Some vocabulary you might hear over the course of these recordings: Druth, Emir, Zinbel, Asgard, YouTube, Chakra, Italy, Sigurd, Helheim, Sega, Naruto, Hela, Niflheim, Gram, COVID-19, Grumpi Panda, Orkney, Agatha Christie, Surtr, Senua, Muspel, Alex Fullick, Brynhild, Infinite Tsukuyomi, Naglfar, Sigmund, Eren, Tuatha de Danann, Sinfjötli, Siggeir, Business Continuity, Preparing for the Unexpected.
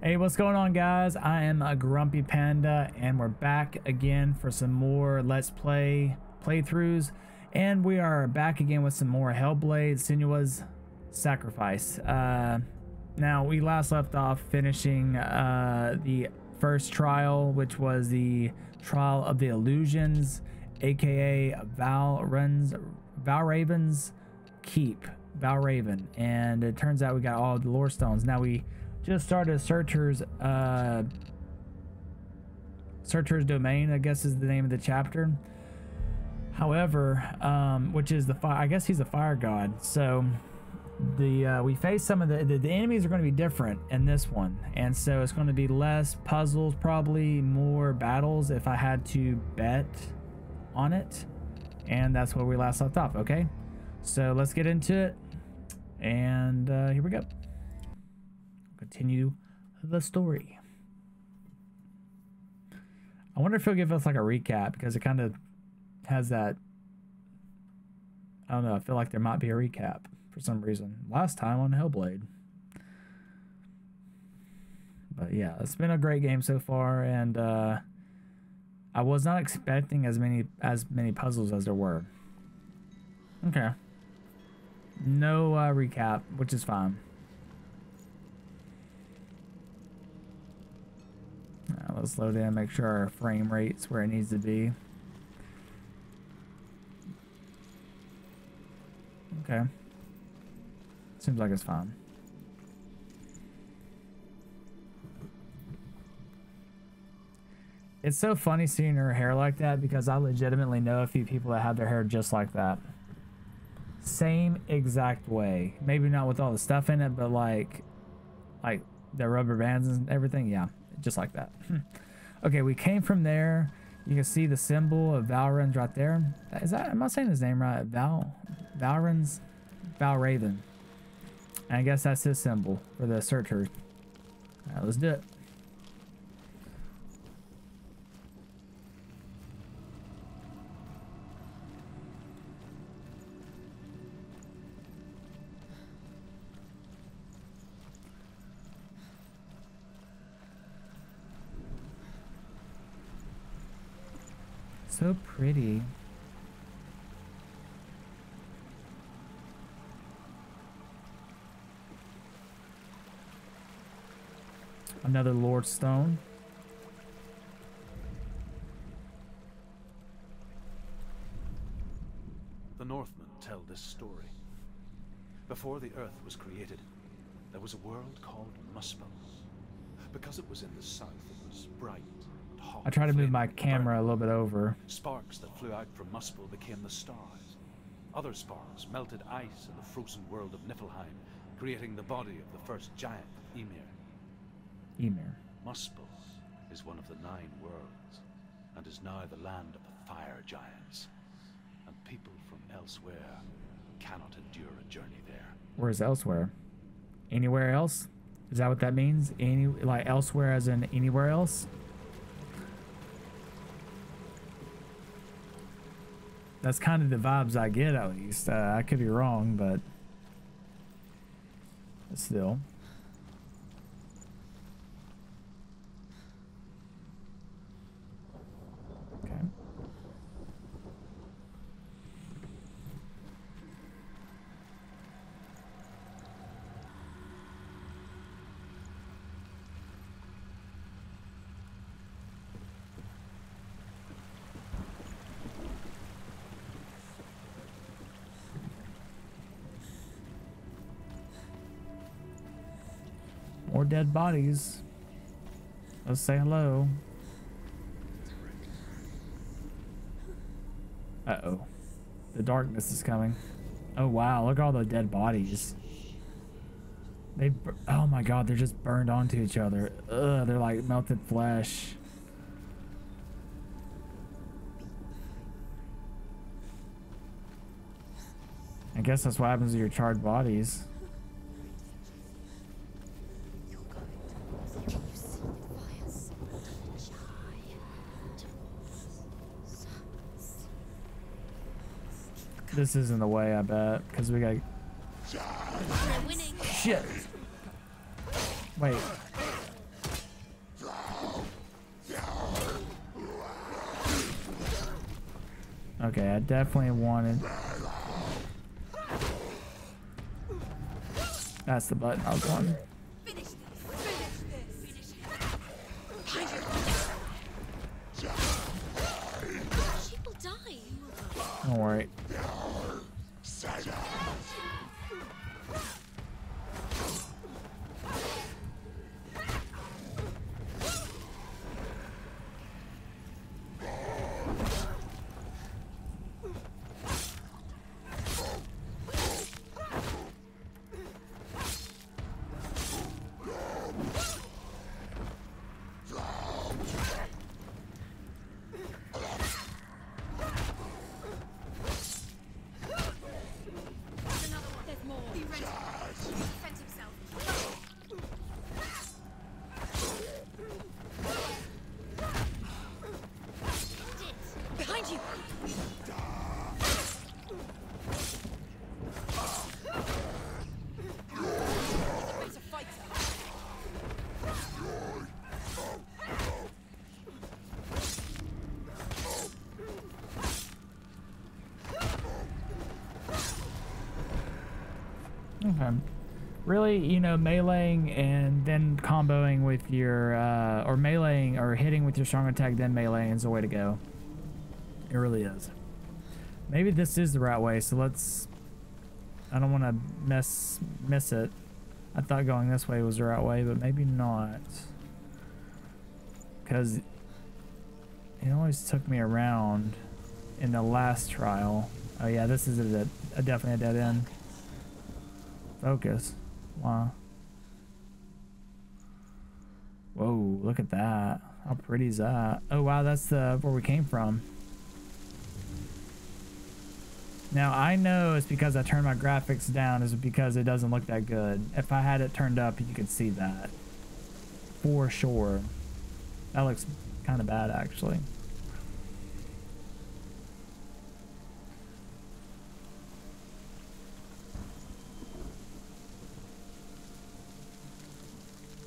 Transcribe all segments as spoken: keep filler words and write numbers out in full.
Hey, what's going on, guys? I am a Grumpi Panda, and we're back again for some more Let's Play playthroughs, and we are back again with some more Hellblade Senua's Sacrifice. Uh, now, we last left off finishing uh, the first trial, which was the Trial of the Illusions, aka Valravn's, Valravn's Keep, Valravn, and it turns out we got all the lore stones. Now we just started Surtr's uh, Surtr's Domain, I guess is the name of the chapter. However, um, which is the fire, I guess he's a fire god. So the uh, we face some of the, the the enemies are going to be different in this one, and so it's going to be less puzzles, probably more battles, if I had to bet on it. And that's where we last left off. Okay, so let's get into it, and uh, here we go. Continue the story. I wonder if he'll give us like a recap, because it kind of has that, I don't know, I feel like there might be a recap for some reason last time on Hellblade. But yeah, it's been a great game so far, and uh, I was not expecting as many as many puzzles as there were. Okay, no uh, recap, which is fine. Let's slow down, make sure our frame rate's where it needs to be. Okay. Seems like it's fine. It's so funny seeing her hair like that, because I legitimately know a few people that have their hair just like that. Same exact way. Maybe not with all the stuff in it, but like, like the rubber bands and everything, yeah. Just like that. Okay, we came from there. You can see the symbol of Valravn's right there. Is that, am I saying his name right? Val, Valravn's, Valravn. I guess that's his symbol for the Surtr. All right, let's do it. So pretty. Another Lord Stone. The Northmen tell this story. Before the Earth was created, there was a world called Muspel. Because it was in the south, it was bright. I try to move my camera a little bit over. Sparks that flew out from Muspel became the stars. Other sparks melted ice in the frozen world of Niflheim, creating the body of the first giant, Emir. Emir. Muspel is one of the nine worlds, and is now the land of the fire giants. And people from elsewhere cannot endure a journey there. Where is elsewhere? Anywhere else? Is that what that means? Any, like elsewhere as in anywhere else? That's kind of the vibes I get, at least. Uh, I could be wrong, but still. Okay. More dead bodies. Let's say hello. Uh-oh. The darkness is coming. Oh, wow. Look at all the dead bodies. They... Oh, my God. They're just burned onto each other. Ugh. They're like melted flesh. I guess that's what happens to your charred bodies. This isn't the way, I bet, because we got shit. Wait, Okay, I definitely wanted... That's the button I was on. Don't worry. Okay. Really, you know, meleeing and then comboing with your, uh, or meleeing or hitting with your strong attack, then meleeing is the way to go. It really is. Maybe this is the right way, so let's, I don't want to mess, miss it. I thought going this way was the right way, but maybe not. Because it always took me around in the last trial. Oh yeah, this is a dead, a definitely a dead end. Focus. Wow. Whoa, look at that. How pretty is that? Oh wow, that's the where we came from. Now I know it's because I turned my graphics down is because it doesn't look that good. If I had it turned up, you could see that. For sure. That looks kind of bad actually.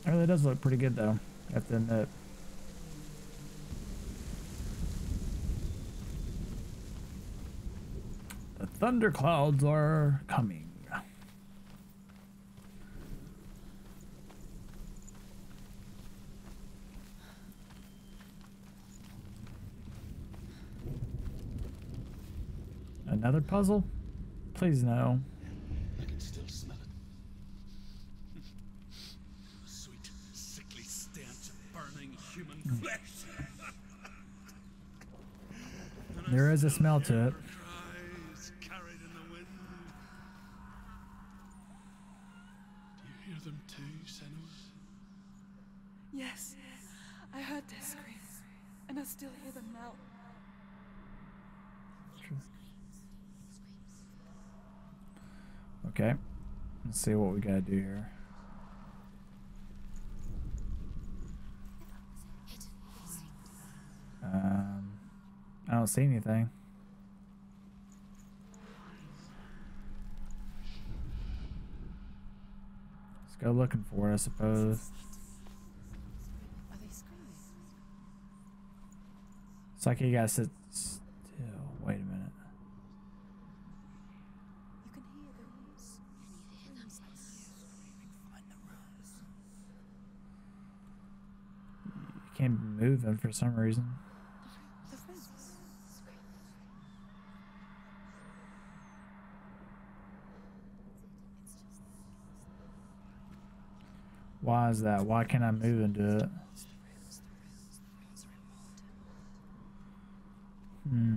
It really does look pretty good though, I have to admit. The thunderclouds are coming. Another puzzle? Please no. There is a smell to it. Carried in the wind. Do you hear them too, Senua? Yes, I heard their screams, and I still hear them now. True. Okay, let's see what we gotta do here. Um. I don't see anything. Let's go looking for it, I suppose. It's like you gotta sit still. Wait a minute. You can't move them for some reason. Why is that? Why can't I move into it? Hmm.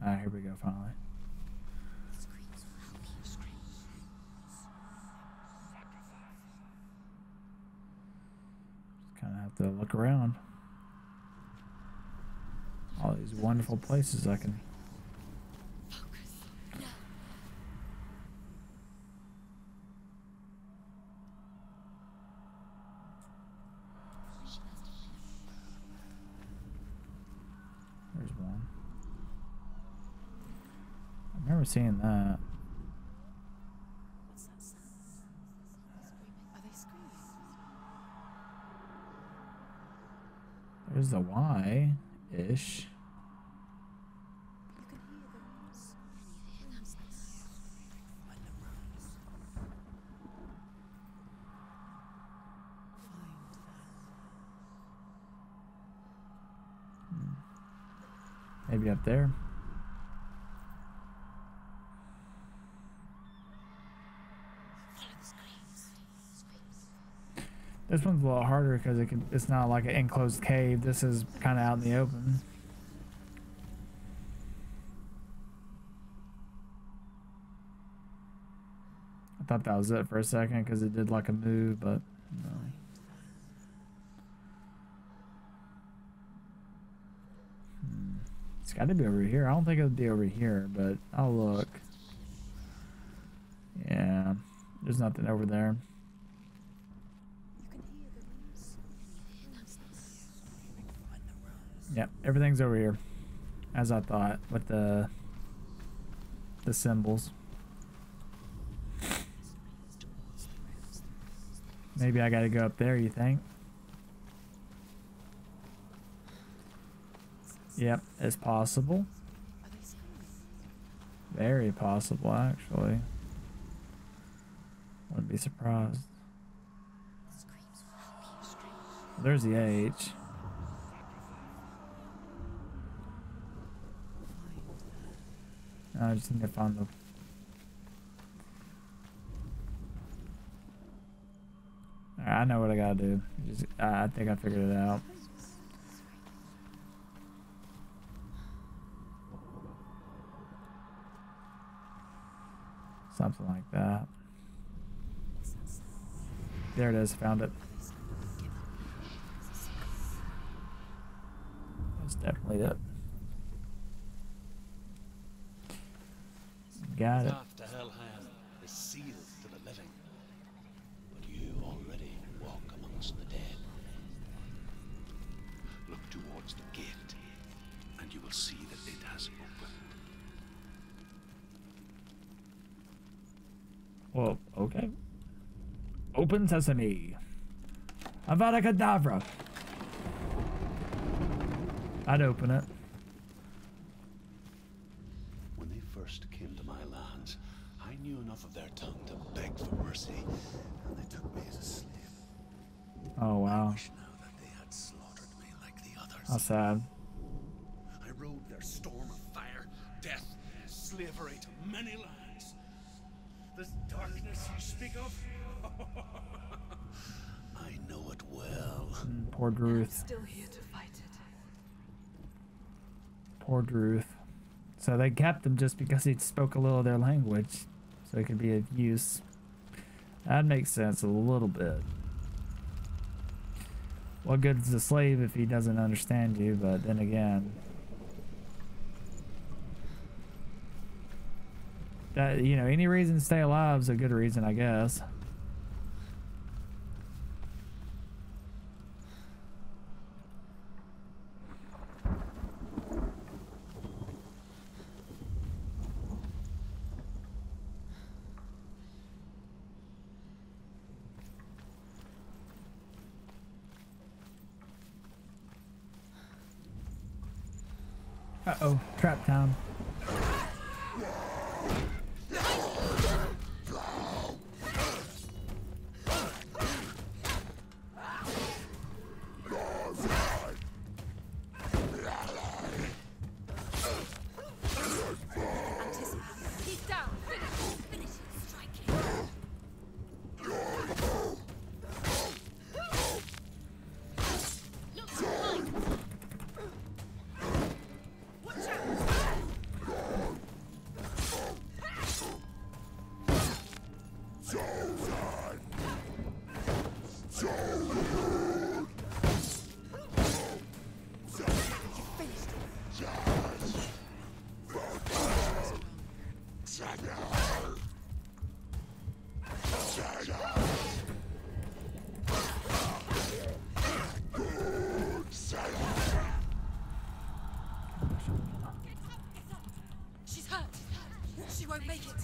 Alright, here we go, finally. Just kind of have to look around. All these wonderful places I can... Seeing that. What's that sound? Are they screaming? There's the Y ish. Maybe up there. This one's a little harder because it can, it's not like an enclosed cave. This is kind of out in the open. I thought that was it for a second because it did like a move, but no. Hmm. It's got to be over here. I don't think it would be over here, but I'll look. Yeah, there's nothing over there. Yep, everything's over here, as I thought, with the the symbols. Maybe I gotta go up there, you think? Yep, it's possible. Very possible, actually. Wouldn't be surprised. There's the H. I just need to find the... Alright, I know what I gotta do. Just, I, I think I figured it out. Something like that. There it is, found it. That's definitely it. Got it. After Helheim is sealed to the living, but you already walk amongst the dead. Look towards the gate, and you will see that it has opened. Well, okay. Open sesame. Avada Kedavra. I'd open it. Of their tongue to beg for mercy, and they took me as a slave. Oh wow. I wish now that they had slaughtered me like the others. How sad. I rode their storm of fire, death, slavery to many lands. This darkness you speak of, I know it well. Mm, poor Druth. Still here to fight it. Poor Druth. So they kept him just because he spoke a little of their language. So it could be of use. That makes sense a little bit. What good is a slave if he doesn't understand you? But then again, that, you know, any reason to stay alive is a good reason, I guess. Uh-oh, trap time. Make it.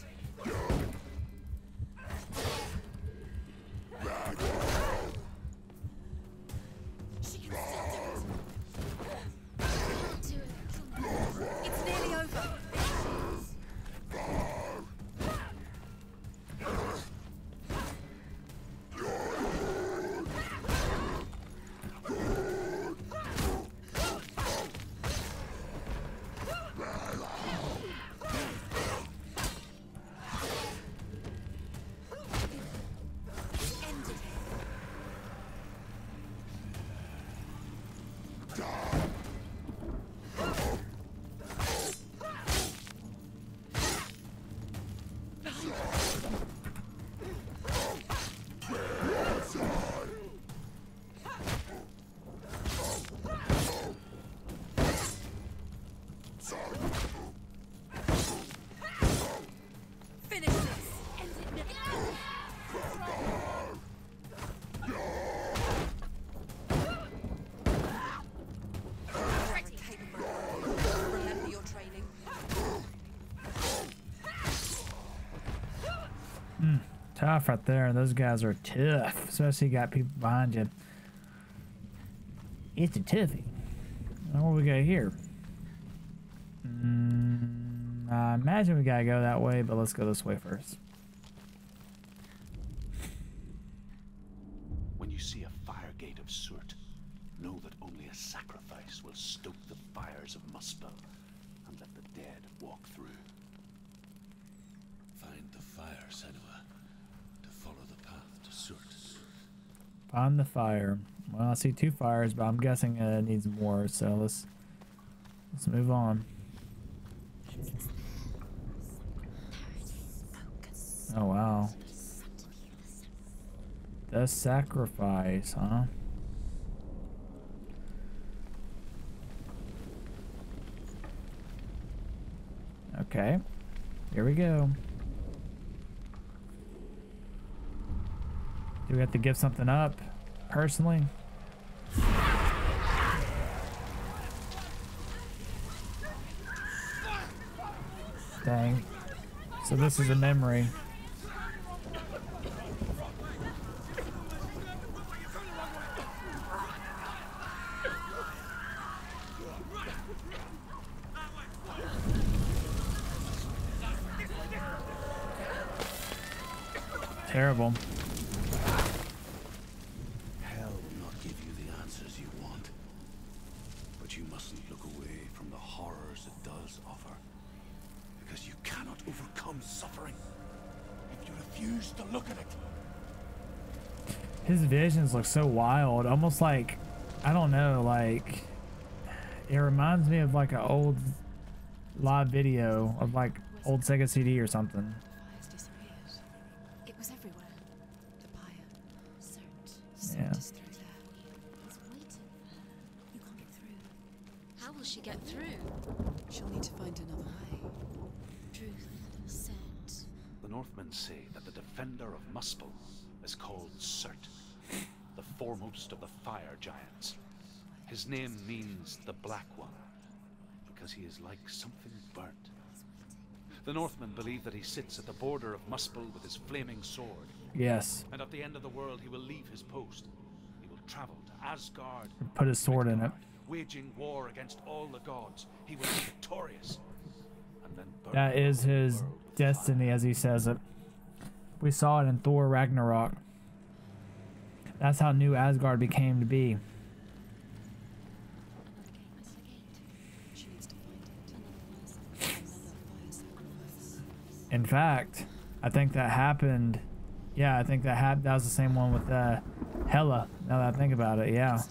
Tough right there. Those guys are tough, especially you got people behind you. It's a toughie. What do we got here? Mm, I imagine we gotta go that way, but let's go this way first. When you see a fire gate of Surtr, know that only a sacrifice will stoke the fires of Muspel and let the dead walk through. Find the fire, Senua. On the fire. Well, I see two fires, but I'm guessing uh, it needs more, so let's let's move on. Oh wow. The sacrifice, huh? Okay. Here we go. Do we have to give something up personally? Dang. So this is a memory. Terrible. Visions look so wild, almost like, I don't know, like it reminds me of like an old live video of like old Sega C D or something. It was everywhere. The pyre, Surtr, yeah. Surtr through there. It's waiting for her. You can't get through. How will she get through? She'll need to find another way. Druth said. The Northmen say that the defender of Muspel is called Surtr, the foremost of the fire giants. His name means the Black One, because he is like something burnt. The Northmen believe that he sits at the border of Muspel with his flaming sword. Yes. And at the end of the world, he will leave his post. He will travel to Asgard. Put his sword in it. Waging war against all the gods, he will be victorious. And then burn that is his destiny, as he says it. We saw it in Thor Ragnarok. That's how New Asgard became to be. In fact, I think that happened. Yeah, I think that happened. That was the same one with uh, Hela. Now that I think about it, yeah.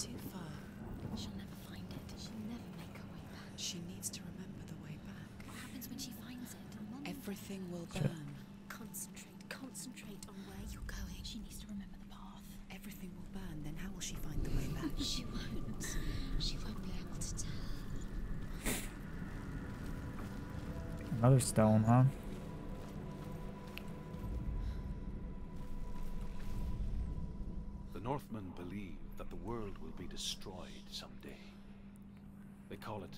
She needs to remember the way back. What happens when she finds it? Everything will burn. Sure. Another stone, huh? The Northmen believe that the world will be destroyed someday. They call it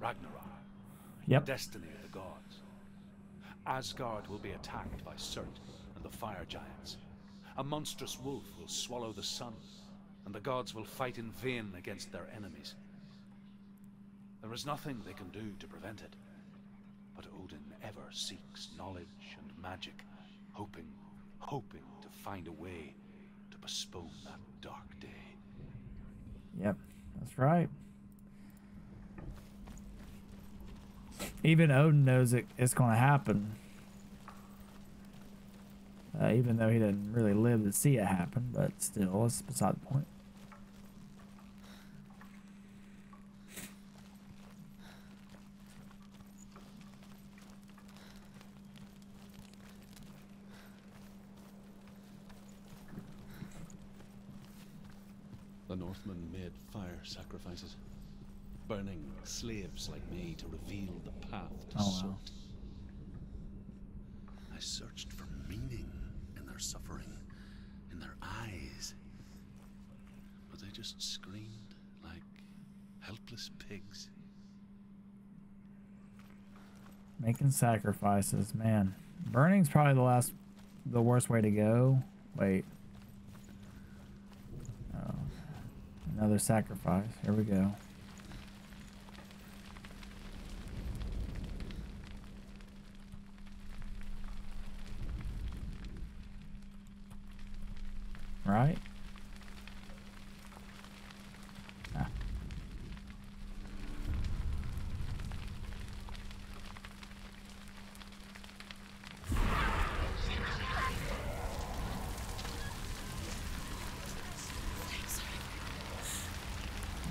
Ragnarok, yep. The destiny of the gods. Asgard will be attacked by Surtr and the fire giants. A monstrous wolf will swallow the sun, and the gods will fight in vain against their enemies. There is nothing they can do to prevent it. But Odin ever seeks knowledge and magic, hoping, hoping to find a way to postpone that dark day. Yep, that's right. Even Odin knows it, it's going to happen. Uh, even though he didn't really live to see it happen, but still, it's beside the point. The Northmen made fire sacrifices, burning slaves like me to reveal the path to oh, Surtr. Wow. I searched for meaning in their suffering, in their eyes, but they just screamed like helpless pigs. Making sacrifices, man. Burning's probably the last, the worst way to go. Wait. Oh. Another sacrifice. Here we go. Right? Ah.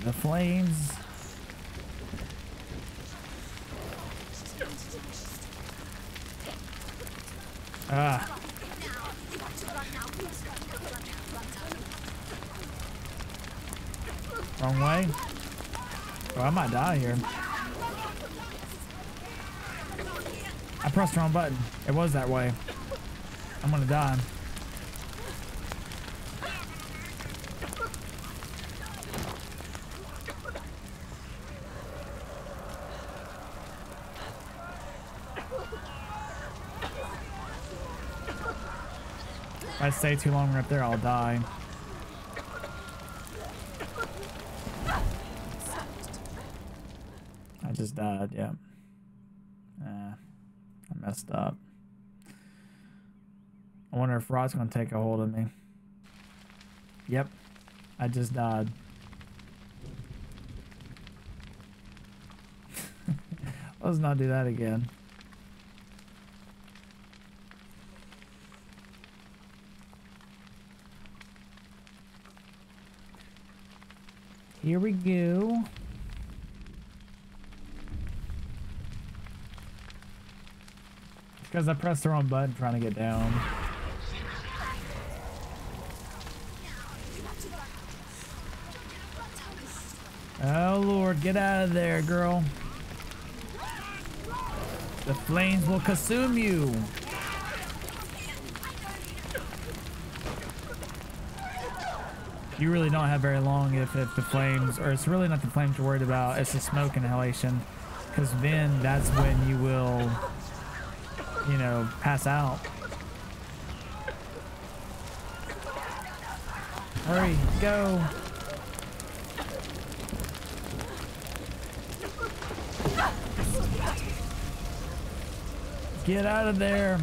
The flames. Ah. Wrong way? Bro, I might die here. I pressed the wrong button. It was that way. I'm gonna die. If I stay too long right there, I'll die. Just died, yeah. Uh, I messed up. I wonder if Rod's gonna take a hold of me. Yep, I just died. Let's not do that again. Here we go. Because I pressed the wrong button trying to get down. Oh Lord, get out of there, girl. The flames will consume you. You really don't have very long if, if the flames, or it's really not the flames you're worried about, it's the smoke inhalation. Because then that's when you will, you know, pass out. Hurry, go. Get out of there.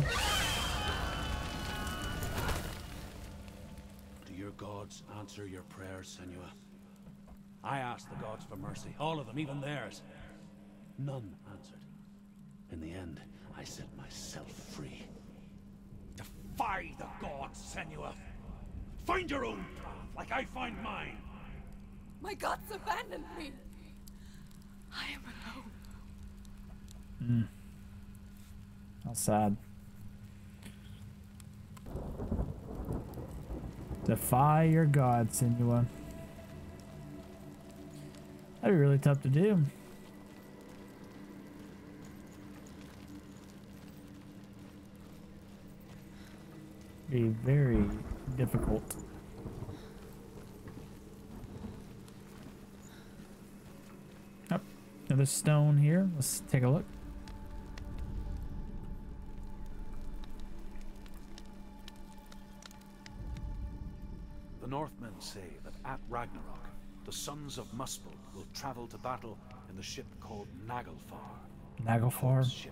Do your gods answer your prayers, Senua? I asked the gods for mercy, all of them, even theirs. None answered. In the end, I set myself free. Defy the gods, Senua. Find your own path, like I find mine. My gods abandoned me. I am alone. Hmm. How sad. Defy your gods, Senua. That'd be really tough to do. Be very difficult. Oh, another stone here. Let's take a look. The Northmen say that at Ragnarok, the sons of Muspel will travel to battle in the ship called Naglfar. Naglfar? Ship.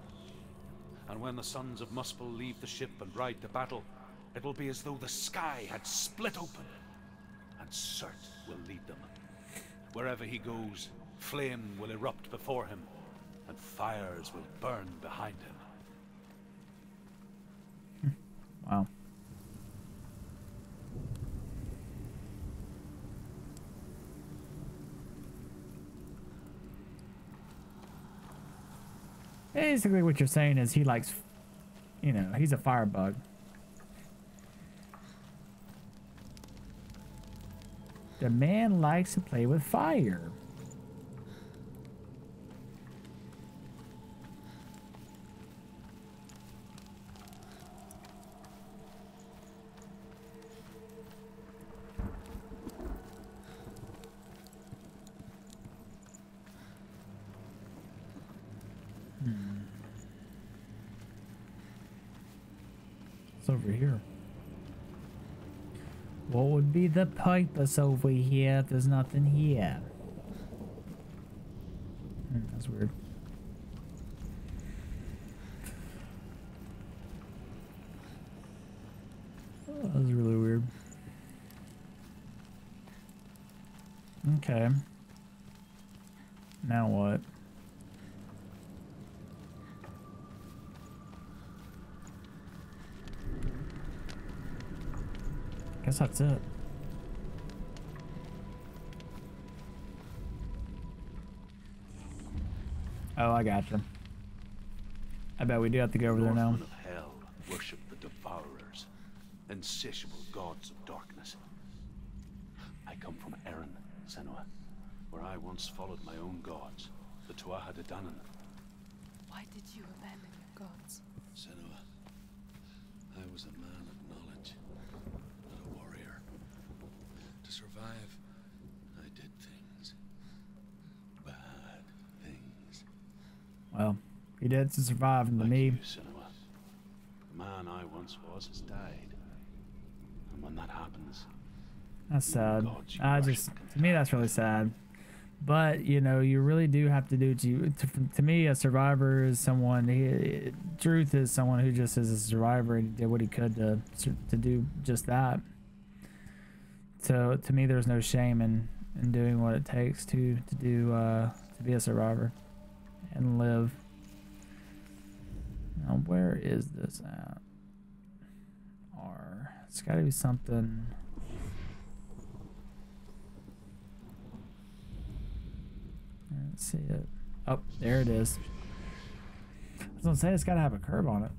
And when the sons of Muspel leave the ship and ride to battle, it will be as though the sky had split open, and Surtr will lead them. Wherever he goes, flame will erupt before him, and fires will burn behind him. Wow. Basically what you're saying is he likes, you know, he's a firebug. The man likes to play with fire. Over here, what would be the purpose over here if there's nothing here? Mm, that's weird. Oh, that was really weird. Okay, now what? I guess that's it. Oh, I gotcha. I bet we do have to go over there now. Northmen of hell worship the devourers, insatiable gods of darkness. I come from Eren, Senua, where I once followed my own gods, the Tuatha de Danann. Why did you abandon your gods? Senua, I was a man of knowledge. Survive, I did things, bad things. Well, he did to survive than me. The man I once was has died, and when that happens, that's sad. I just, to me, that's really sad. But you know, you really do have to do to you. To, to me, a survivor is someone. He, Druth is someone who just is a survivor and did what he could to to do just that. So to me, there's no shame in, in doing what it takes to to do uh, to be a survivor and live. Now, where is this at? R. It's got to be something. I don't see it. Oh, there it is. I was gonna say it's got to have a curve on it.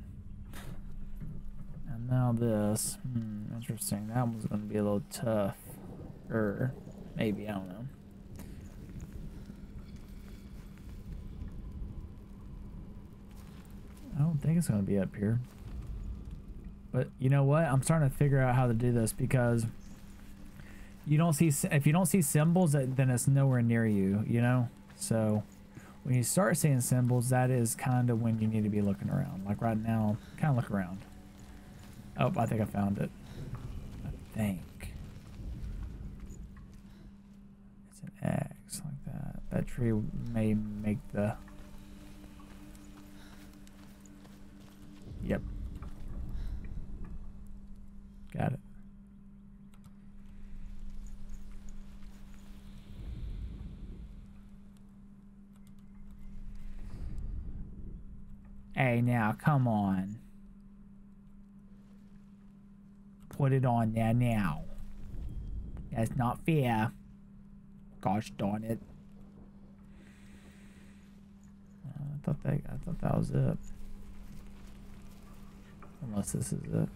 Now this, hmm, interesting. That one's going to be a little tough, or maybe, I don't know. I don't think it's going to be up here. But you know what? I'm starting to figure out how to do this, because you don't see, if you don't see symbols, then it's nowhere near you, you know? So when you start seeing symbols, that is kind of when you need to be looking around. Like right now, kind of look around. Oh, I think I found it. I think. It's an X like that. That tree may make the... Yep. Got it. Hey, now, come on. Put it on there now. That's not fair. Gosh darn it. Uh, I thought that I thought that was it. Unless this is it.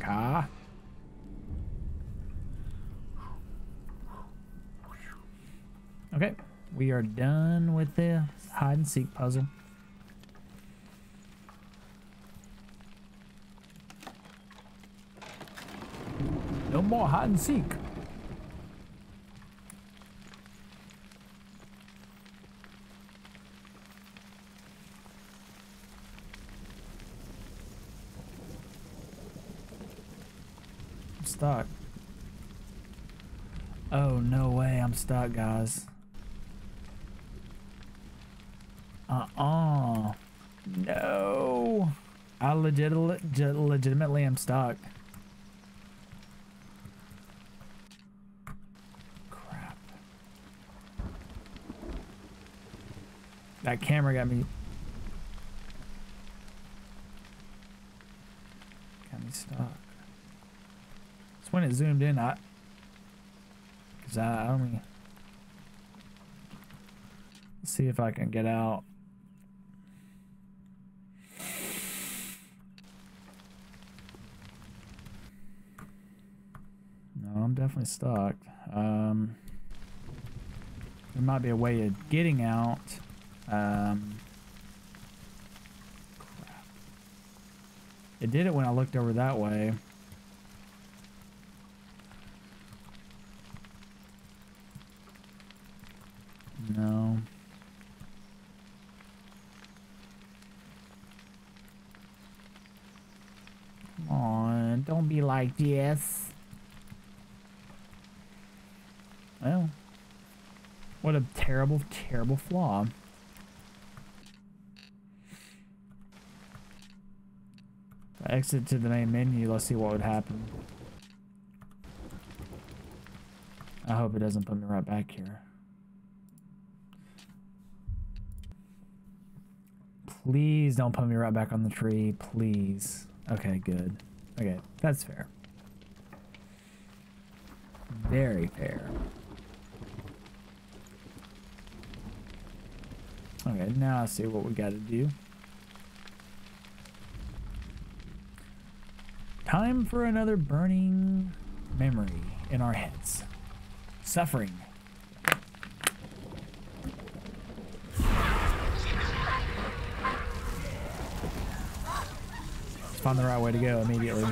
Car. Okay, we are done with the hide and seek puzzle. No more hide and seek. I'm stuck. Oh, no way. I'm stuck, guys. Uh-uh. No. I legit legit legitimately am stuck. That camera got me got me stuck. It's when it zoomed in, I because I only let's see if I can get out. definitely stuck. Um, there might be a way of getting out. Um, crap. It did it when I looked over that way. No. Come on, don't be like this. Well, what a terrible, terrible flaw. If I exit to the main menu, let's see what would happen. I hope it doesn't put me right back here. Please don't put me right back on the tree, please. Okay, good. Okay, that's fair. Very fair. Okay, now I see what we gotta do. Time for another burning memory in our heads. Suffering. Find the right way to go immediately.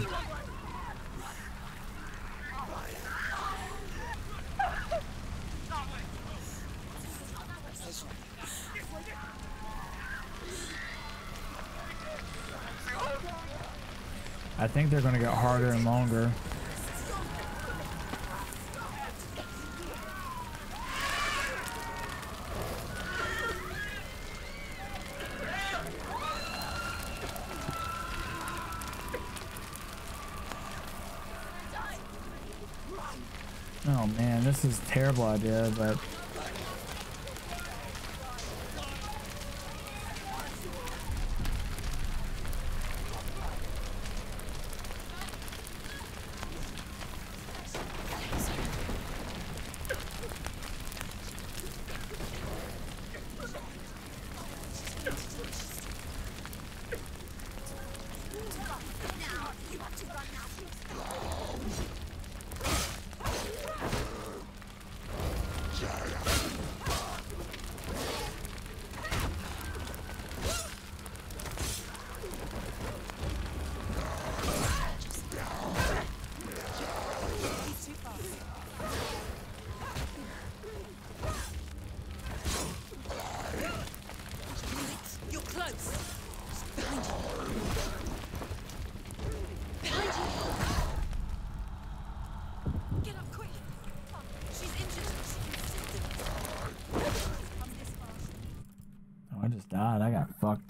I think they're going to get harder and longer. Oh man, this is a terrible idea, but...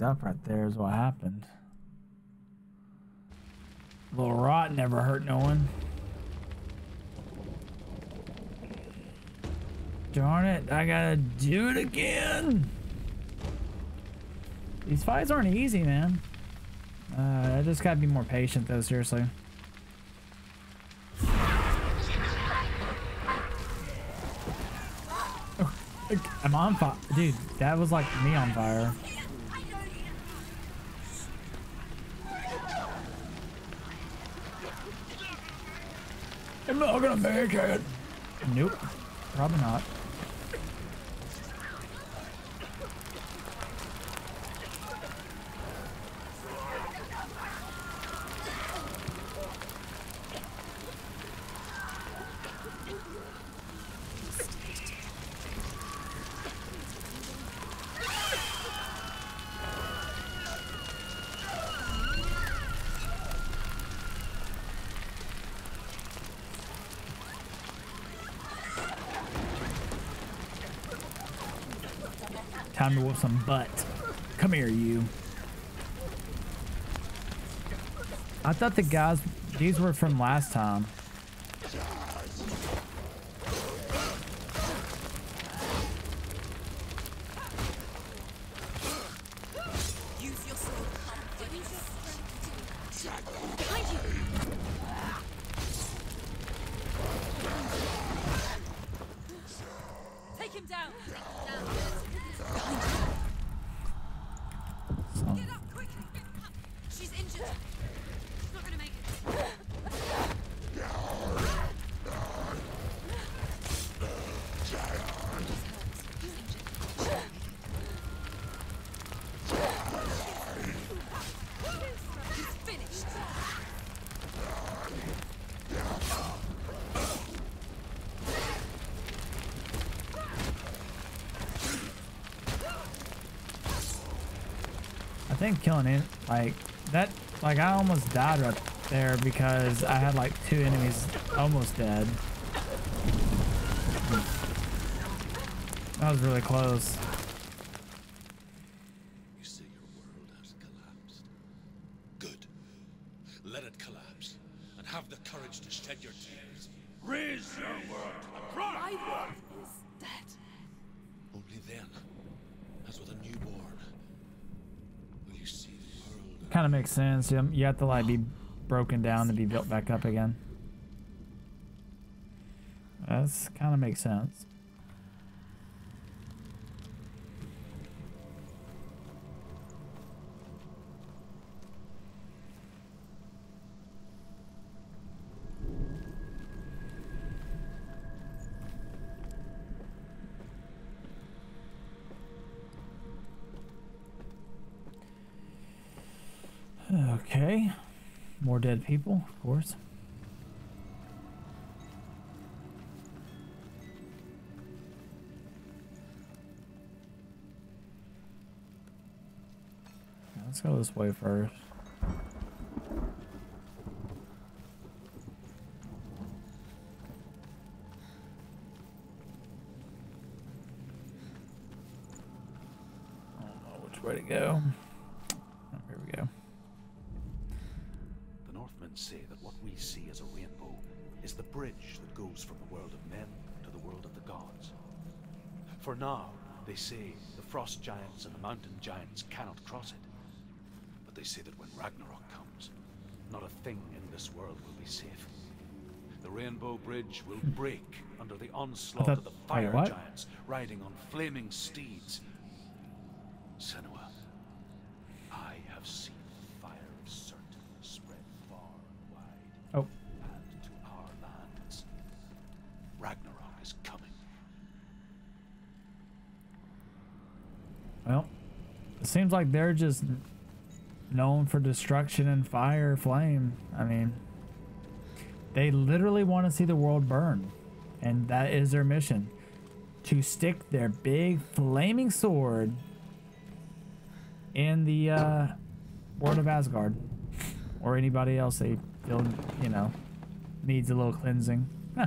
up right there is what happened. A little rot never hurt no one. Darn it, I gotta do it again. These fights aren't easy, man. Uh, I just gotta be more patient though, seriously. Oh, I'm on fire. Dude, that was like me on fire. I'm not gonna make it. Nope, probably not. Time to whoop some butt. Come here, you. I thought the guys, these were from last time. think killing it like that, like I almost died right there because I had like two enemies almost dead. That was really close. You say your world has collapsed. Good. Let it collapse and have the courage to shed your tears. Raise your world to the pride. My world is dead. Only then, as with a newborn, will you see the world. Kind of makes sense. You have to like be broken down to be built back up again. That's kind of makes sense. Okay, more dead people, of course. Let's go this way first. I don't know which way to go. Oh, here we go. The Northmen say that what we see as a rainbow is the bridge that goes from the world of men to the world of the gods. For now, they say the frost giants and the mountain giants cannot cross it. They say that when Ragnarok comes, not a thing in this world will be safe. The Rainbow Bridge will break under the onslaught thought, of the fire wait, giants riding on flaming steeds. Senua, I have seen the fire of Surtr spread far and wide oh. and to our lands. Ragnarok is coming. Well, it seems like they're just known for destruction and fire, flame. I mean, they literally want to see the world burn, and that is their mission, to stick their big flaming sword in the uh, world of Asgard or anybody else they feel, you know, needs a little cleansing. Huh.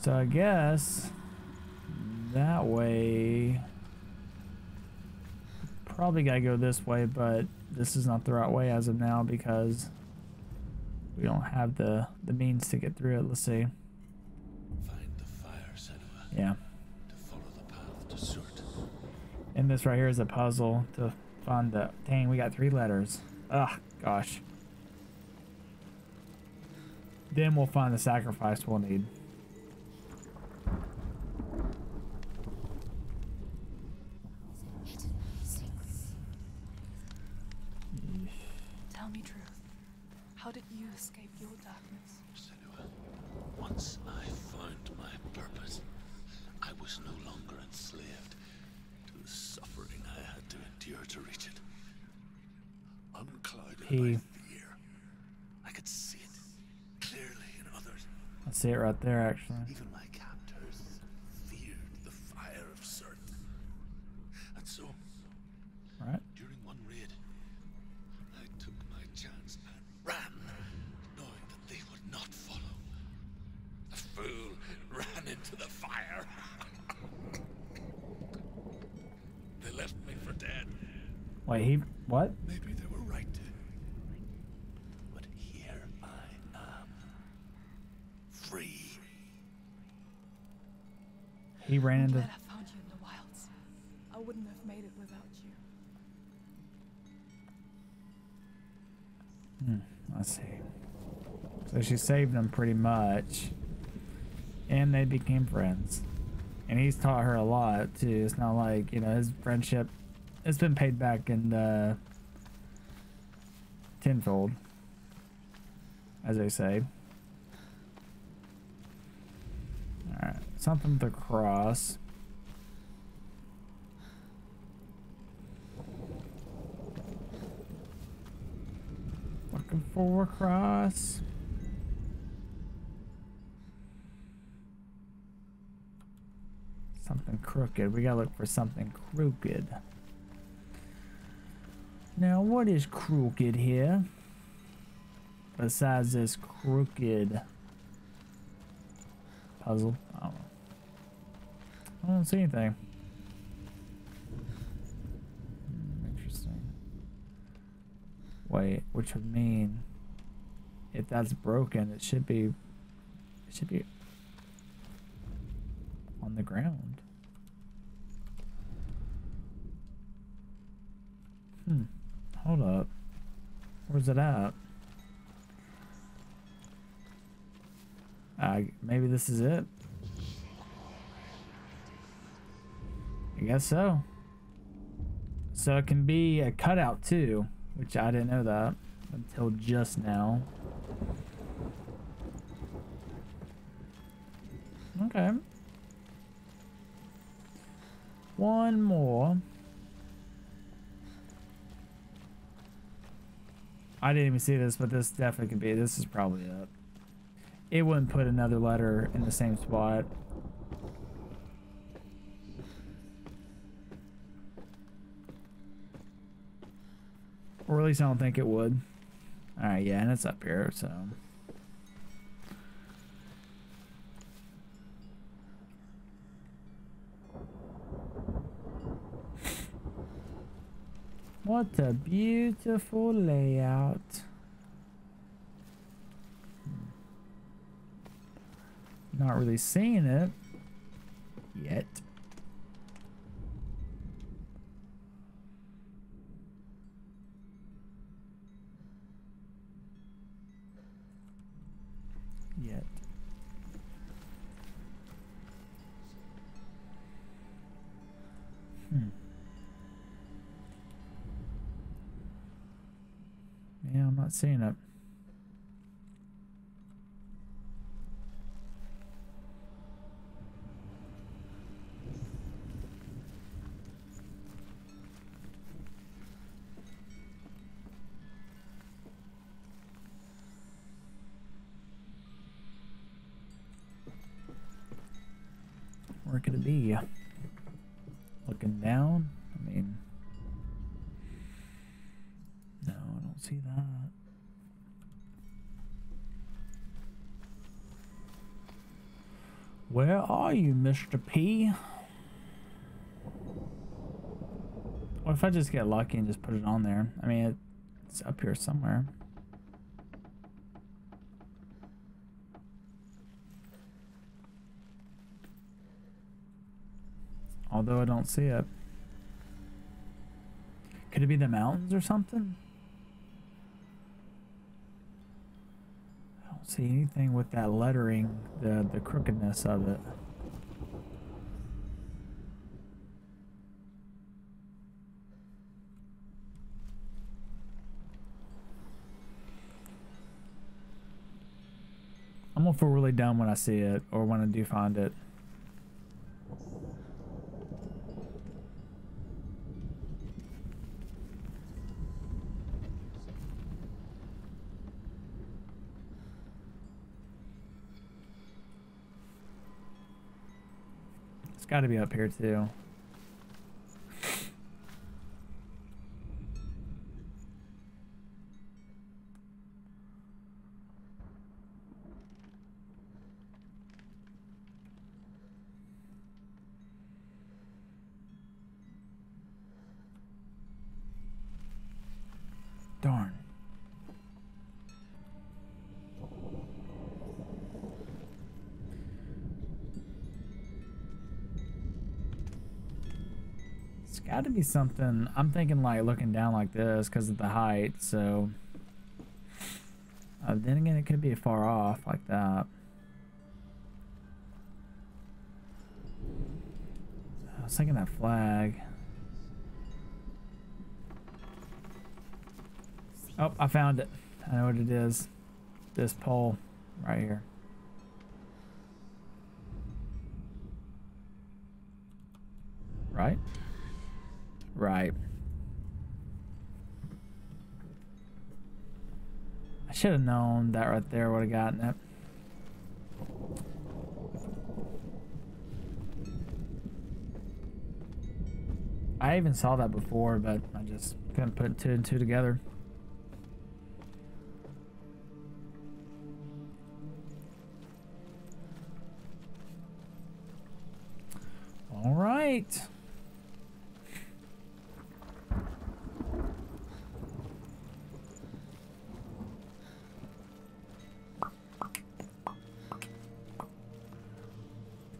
So I guess that way, probably gotta go this way, but this is not the right way as of now because we don't have the, the means to get through it. Let's see. Find the fire, Senua. Yeah. To follow the path to Surtr. And this right here is a puzzle to find the, dang, we got three letters. Ugh, gosh. Then we'll find the sacrifice we'll need. See it right there, actually. Even my captors feared the fire of Surtr, and so right. during one raid, I took my chance and ran, knowing that they would not follow. The fool ran into the fire. They left me for dead. Wait, he what? Maybe they were right. He ran into. I'm glad I found you in the wilds. I wouldn't have made it without you. Hmm, I see. So she saved them pretty much, and they became friends. And he's taught her a lot too. It's not like, you know, his friendship, it's been paid back in uh, tenfold, as they say. Alright, something to cross. Looking four cross. Something crooked. We gotta look for something crooked. Now, what is crooked here? Besides this crooked puzzle. Oh. I don't see anything. Interesting. Wait, which would mean if that's broken, it should be, it should be on the ground. Hmm. Hold up. Where's it at? Uh, maybe this is it. I guess so. So it can be a cutout too, which I didn't know that until just now. Okay. One more. I didn't even see this, but this definitely could be. This is probably it. It wouldn't put another letter in the same spot. Or at least I don't think it would. Alright, yeah, and it's up here, so. What a beautiful layout. Not really seeing it yet. Yet. Hmm. Yeah, I'm not seeing it. Where could it be? Looking down? I mean, no, I don't see that. Where are you, Mister P? What if I just get lucky and just put it on there? I mean, it's up here somewhere. Although I don't see it. Could it be the mountains or something? I don't see anything with that lettering, the, the crookedness of it. I'm gonna feel really dumb when I see it, or when I do find it. It's got to be up here too. Darn. Gotta be something. I'm thinking like looking down like this because of the height, so uh, then again it could be far off like that. I was thinking that flag. Oh, I found it. I know what it is. This pole right here. Right? Right. I should have known that right there would have gotten it. I even saw that before, but I just couldn't put two and two together. All right.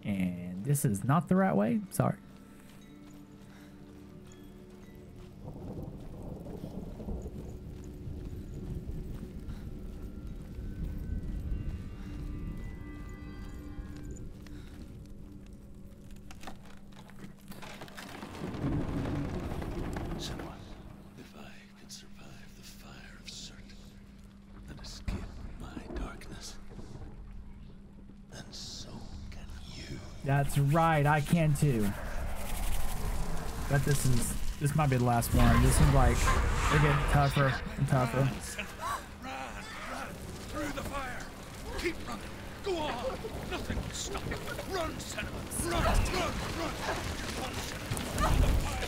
And this is not the right way. Sorry. That's right, I can too. But this is, this might be the last one. This seems like they're getting tougher and tougher. Run, run, run through the fire. Keep running. Go on. Nothing will stop you. Run, Senua. Run, run, run. Run, Senua.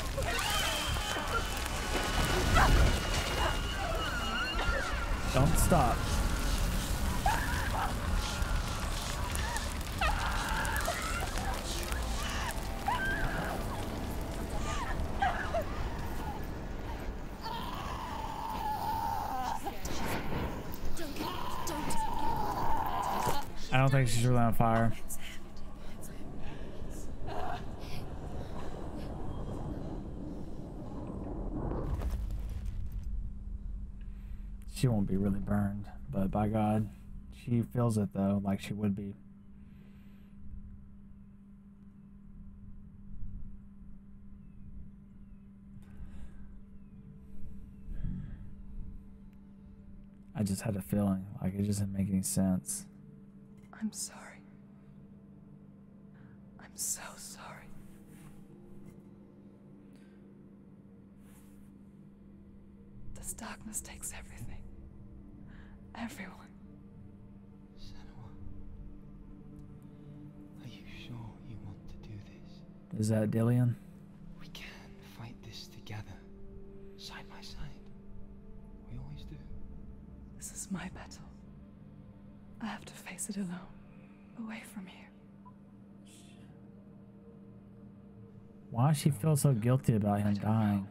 Through the fire. Don't stop. I don't think she's really on fire. She won't be really burned, but by God, she feels it though, like she would be. I just had a feeling, like it just didn't make any sense. I'm sorry. I'm so sorry. This darkness takes everything. Everyone. Senua, are you sure you want to do this? Is that Dillion? We can fight this together, side by side. We always do. This is my battle. I have to face it alone, away from here. Why does she feel so guilty about him dying?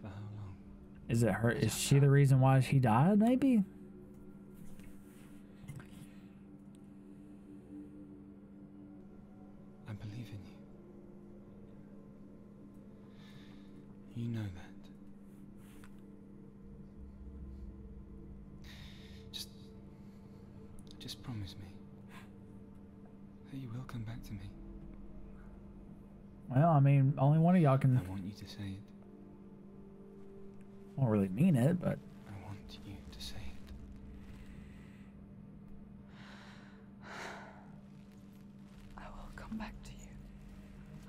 For how long? Is it her? Is she the reason why she died, maybe? I believe in you. You know that. Just promise me that you will come back to me. Well, I mean, only one of y'all can. I want you to say it. I don't really mean it, but I want you to say it. I will come back to you.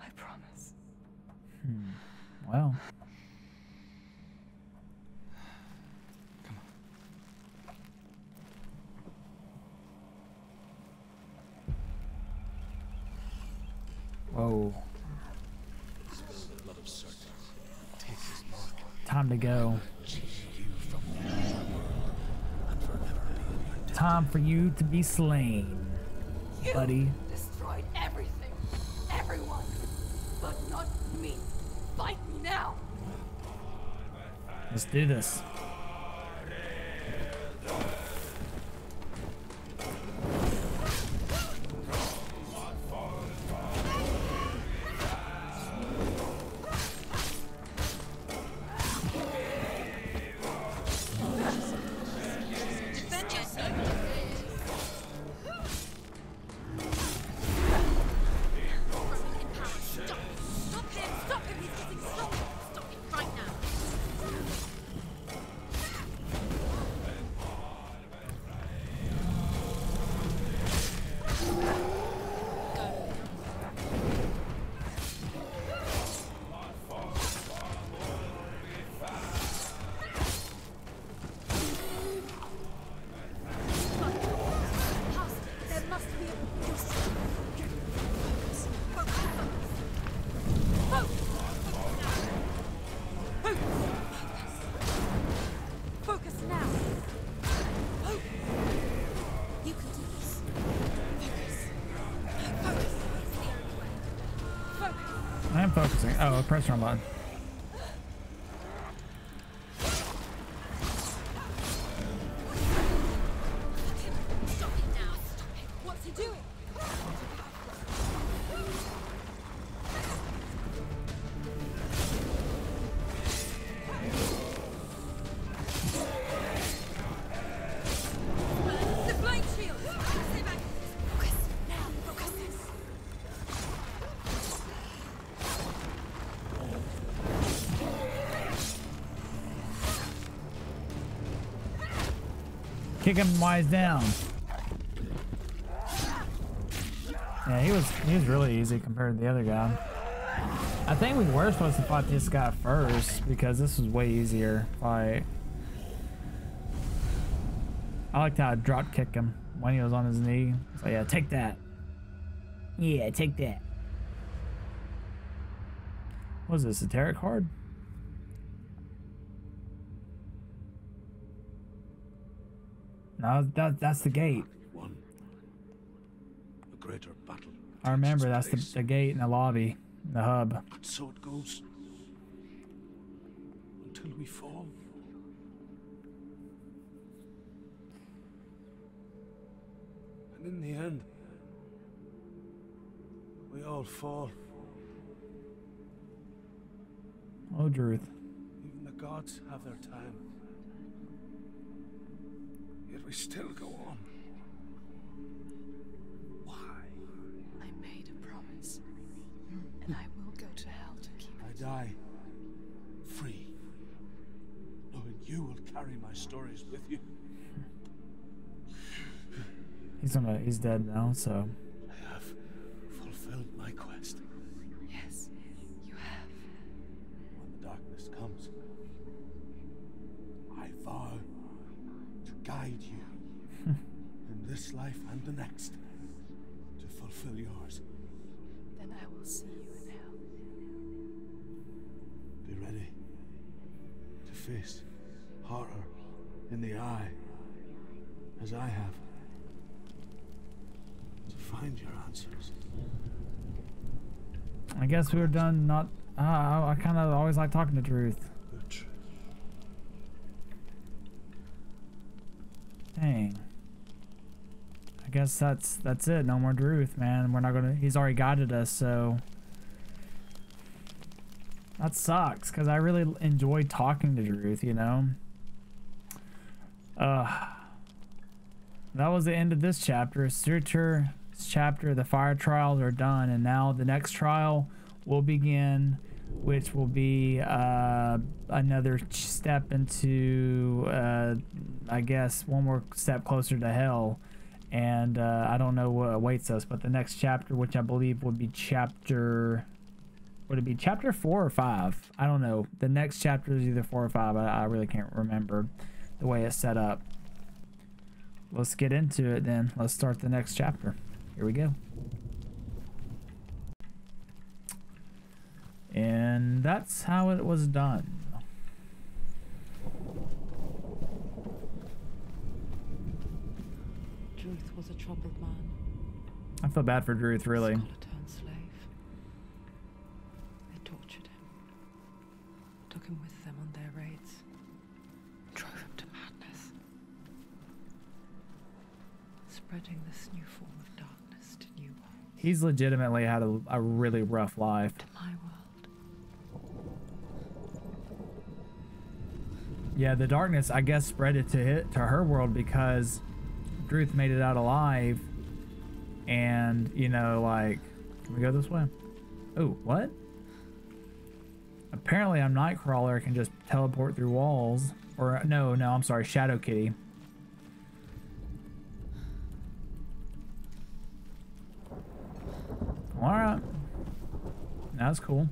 I promise. Hmm. Well. Whoa. Time to go. Time for you to be slain, you buddy. Destroyed everything, everyone, but not me. Fight me now. Let's do this. focusing? Oh, I pressed the wrong button. Kick him wise down. Yeah, he was he was really easy compared to the other guy. I think we were supposed to fight this guy first because this was way easier fight. I liked how I drop kicked him when he was on his knee. So yeah, take that. Yeah, take that. What is this, a tarot card? No, that, that's the gate. One. A greater battle. I remember that's the, the gate in the lobby, the hub. And so it goes until we fall. And in the end, we all fall. Oh, Druth. Even the gods have their time. Yet we still go on. Why? I made a promise, and I will go to hell to keep it. I die free, knowing you will carry my stories with you. He's on a, he's dead now, so. I have fulfilled my quest. Yes, you have. When the darkness comes, I vow. Guide you in this life and the next to fulfill yours. Then I will see you in hell. Be ready to face horror in the eye, as I have, to find your answers. I guess we're done. Not uh, I, I kind of always like talking to Druth. Dang. I guess that's that's it. No more Druth, man. We're not gonna. He's already guided us, so that sucks. Cause I really enjoy talking to Druth, you know. Uh, that was the end of this chapter. Surtr's chapter. The fire trials are done, and now the next trial will begin, which will be uh, another step into, uh, I guess, one more step closer to hell. And uh, I don't know what awaits us, but the next chapter, which I believe would be chapter, would it be chapter four or five? I don't know. The next chapter is either four or five. I, I really can't remember the way it's set up. Let's get into it then. Let's start the next chapter. Here we go. And that's how it was done. Druth was a troubled man. I feel bad for Druth, really. Scholar turned slave. They tortured him, took him with them on their raids, drove him to madness, spreading this new form of darkness to new worlds. He's legitimately had a, a really rough life. To my world. Yeah, the darkness, I guess, spread it to hit, to her world because Druth made it out alive. And, you know, like, can we go this way? Oh, what? Apparently, I'm Nightcrawler, can just teleport through walls. Or, no, no, I'm sorry, Shadow Kitty. Alright. That's cool.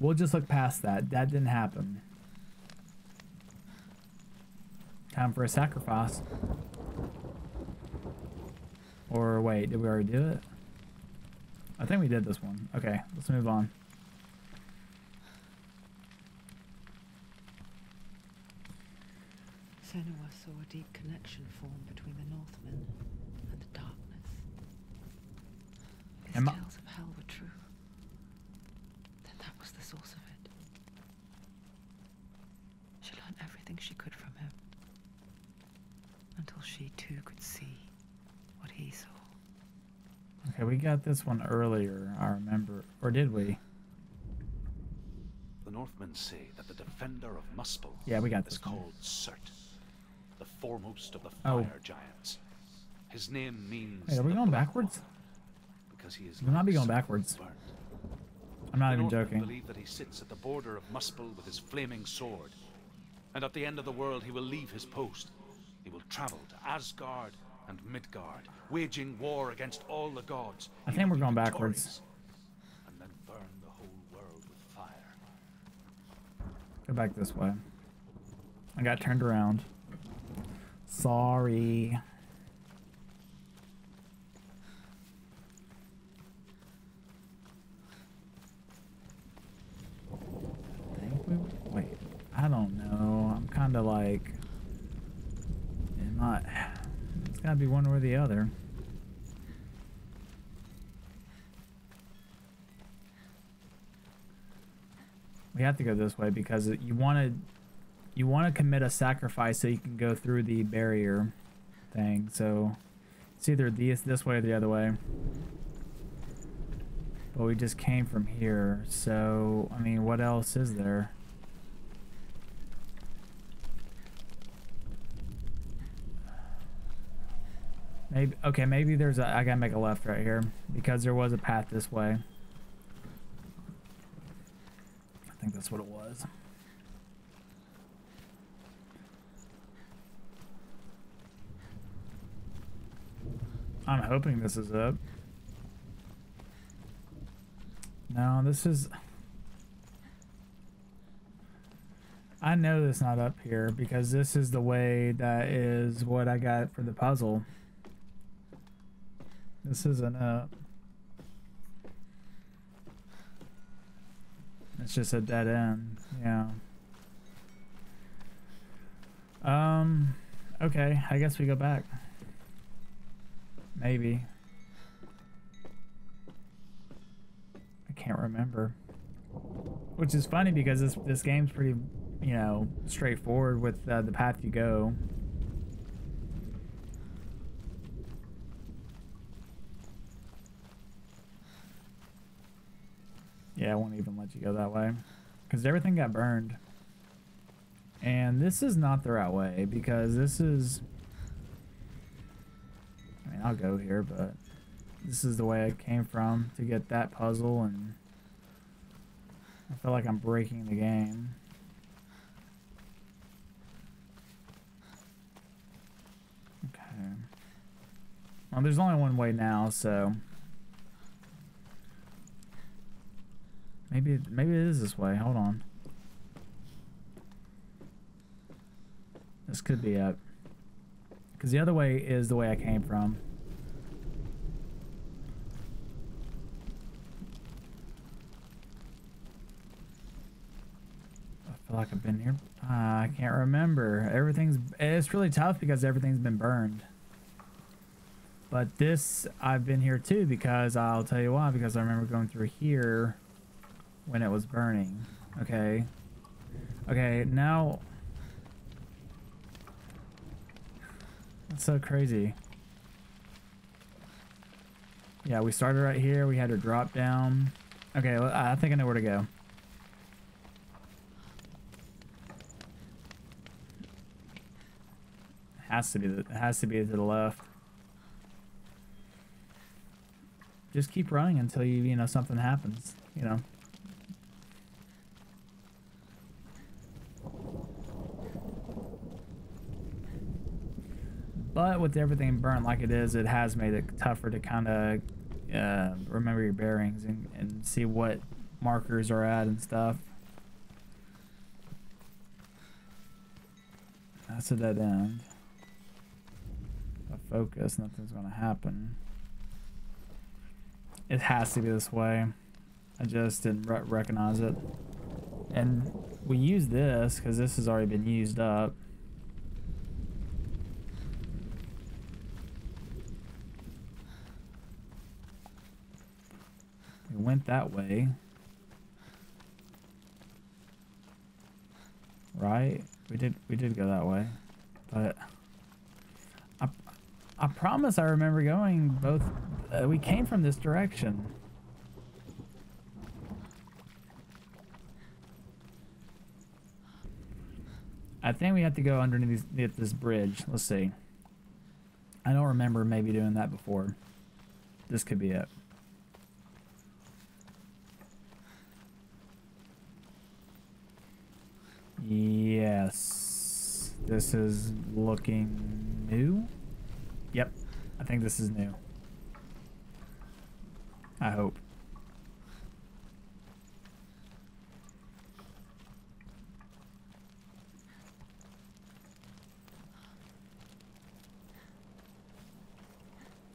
We'll just look past that. That didn't happen. Time for a sacrifice. Or wait, did we already do it? I think we did this one. Okay, let's move on. Senua saw a deep connection form between the Northmen and the darkness. If Am tales of hell were true, then that was the source of it. She learned everything she could from him, until she too could see what he saw. Okay, we got this one earlier, I remember. Or did we? The Northmen say that the defender of Muspel yeah, we got this is one. called Surtr, the foremost of the fire oh. giants. His name means... Wait, are we going backwards? Because he is... We'll not be going backwards. Burnt. I'm not the even Northmen joking. Believe that he sits at the border of Muspel with his flaming sword, and at the end of the world he will leave his post. He will travel to Asgard and Midgard, waging war against all the gods. I think we're going backwards. And then burn the whole world with fire. Go back this way. I got turned around. Sorry. Wait, I don't know. I'm kind of like, I'm not. It's gotta be one or the other. We have to go this way because you want to, you want to commit a sacrifice so you can go through the barrier thing. So it's either this this way or the other way. But we just came from here, so I mean, what else is there? Maybe, okay, maybe there's a... I gotta make a left right here because there was a path this way. I think that's what it was. I'm hoping this is up. No, this is... I know that's not up here because this is the way that is what I got for the puzzle. This isn't up. It's just a dead end. Yeah. Um. Okay. I guess we go back. Maybe. I can't remember. Which is funny because this this game's pretty, you know, straightforward with uh, the path you go. Yeah, I won't even let you go that way because everything got burned. And this is not the right way because this is... I mean, I'll go here, but this is the way I came from to get that puzzle, and I feel like I'm breaking the game. Okay. Well, there's only one way now, so... Maybe, maybe it is this way. Hold on. This could be up. Because the other way is the way I came from. I feel like I've been here. Uh, I can't remember. Everything's... It's really tough because everything's been burned. But this, I've been here too because I'll tell you why. Because I remember going through here when it was burning. Okay. Okay, now... That's so crazy. Yeah, we started right here. We had to drop down. Okay, I think I know where to go. Has to be, it has to be to the left. Just keep running until you, you know, something happens, you know. But with everything burnt like it is, it has made it tougher to kind of uh, remember your bearings and, and see what markers are at and stuff. That's a dead end. If I focus, nothing's going to happen. It has to be this way. I just didn't re recognize it. And we use this because this has already been used up. We went that way. Right? We did we did go that way. But I I promise I remember going both uh, we came from this direction. I think we have to go underneath this bridge. Let's see. I don't remember maybe doing that before. This could be it. Yes. This is looking new. Yep. I think this is new. I hope.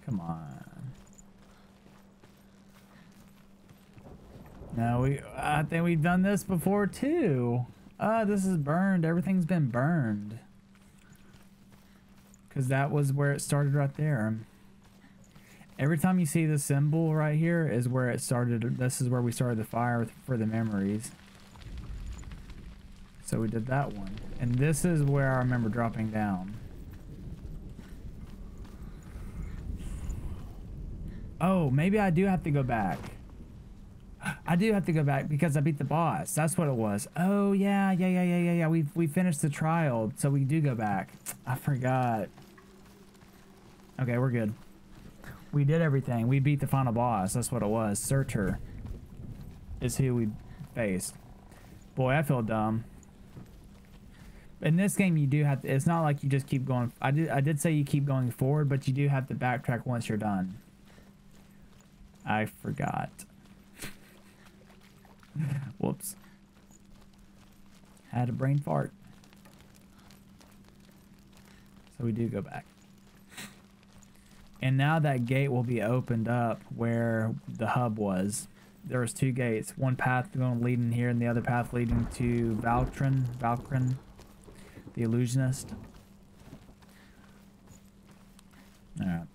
Come on. Now we, I think we've done this before too. Ah, uh, this is burned. Everything's been burned. Cause that was where it started right there. Every time you see the symbol right here is where it started. This is where we started the fire for the memories. So we did that one. And this is where I remember dropping down. Oh, maybe I do have to go back. I do have to go back because I beat the boss. That's what it was. Oh, yeah, yeah, yeah, yeah, yeah, yeah. We we finished the trial, so we do go back. I forgot. Okay, we're good. We did everything. We beat the final boss. That's what it was. Surtr is who we faced. Boy, I feel dumb. In this game, you do have to... It's not like you just keep going... I did, I did say you keep going forward, but you do have to backtrack once you're done. I forgot. Whoops. Had a brain fart. So we do go back. And now that gate will be opened up where the hub was. There was two gates. One path going to lead in here and the other path leading to Valtran, Valkran, the illusionist. Alright.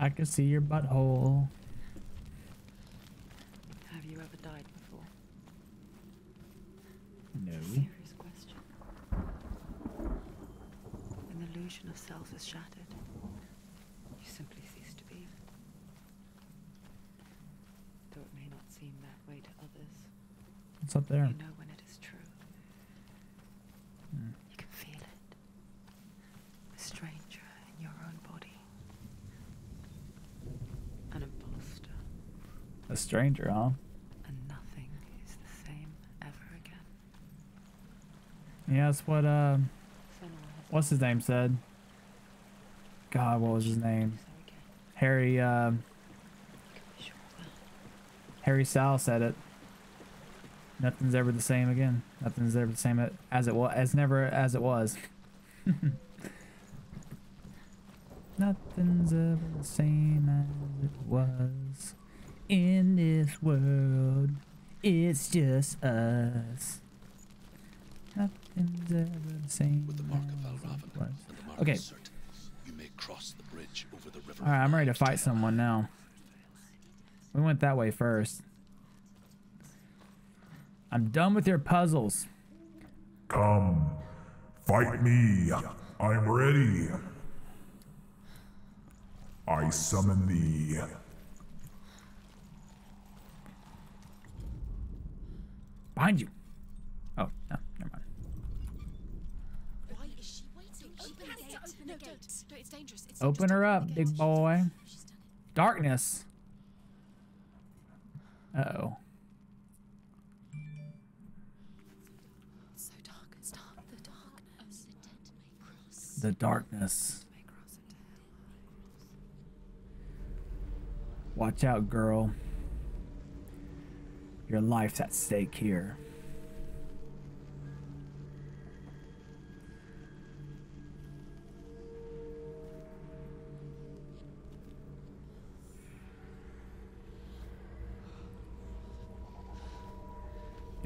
I can see your butthole. Have you ever died before? No. It's a serious question. When the illusion of self is shattered, you simply cease to be. Though it may not seem that way to others. What's up there? You know when it is true. Hmm. You can feel it. A stranger in your own body. An imposter. A stranger, huh? And nothing is the same ever again. Yeah, that's what, uh... what's his name said? God, what was his name? Harry, uh... Harry Sal said it. Nothing's ever the same again. Nothing's ever the same as it was. As never as it was. Nothing's ever the same as it was in this world. It's just us. Nothing's ever the same. With the mark of Valravn, okay. You may cross the bridge over the river. All right, I'm ready to fight someone now. We went that way first. I'm done with your puzzles. Come, fight me. I'm ready. I summon thee. Behind you. Oh, no, never mind. Why is she waiting? She open has to open the gate. No, don't. No, it's dangerous. It's open her up, big boy. Darkness. Uh-oh. It's so dark. It's dark. The darkness. The darkness. Watch out, girl. Your life's at stake here.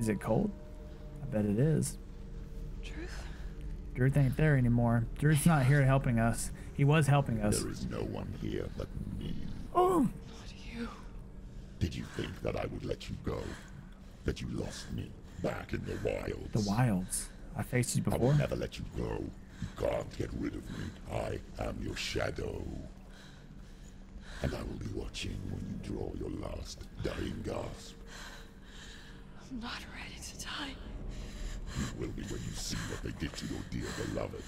Is it cold? I bet it is. Druth? Druth ain't there anymore. Druth's not here helping us. He was helping us. There is no one here but me. Oh! Not you. Did you think that I would let you go? That you lost me back in the wilds? The wilds? I faced you before. I will never let you go. You can't get rid of me. I am your shadow. And I will be watching when you draw your last dying gasp. I'm not ready to die. You will be when you see what they did to your dear beloved.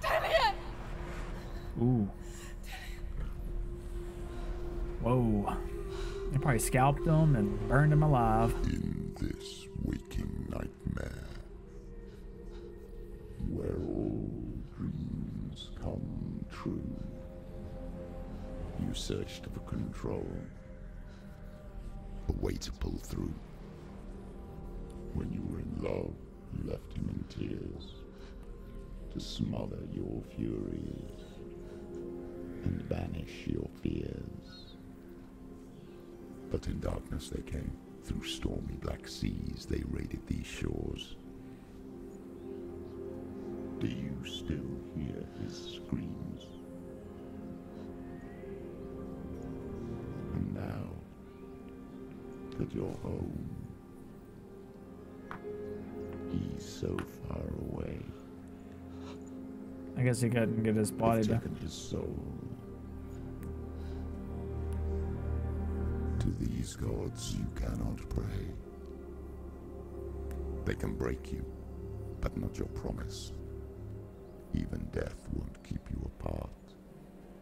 Dillion! Ooh. Whoa. They probably scalped him and burned him alive. In this waking nightmare, where all dreams come true, you searched for control, a way to pull through. When you were in love, you left him in tears to smother your furies and banish your fears. But in darkness they came, through stormy black seas they raided these shores. Do you still hear his screams? And now that you're home, he's so far away. I guess he couldn't get his body back. Taken his soul to these gods you cannot pray. They can break you, but not your promise. Even death won't keep you apart.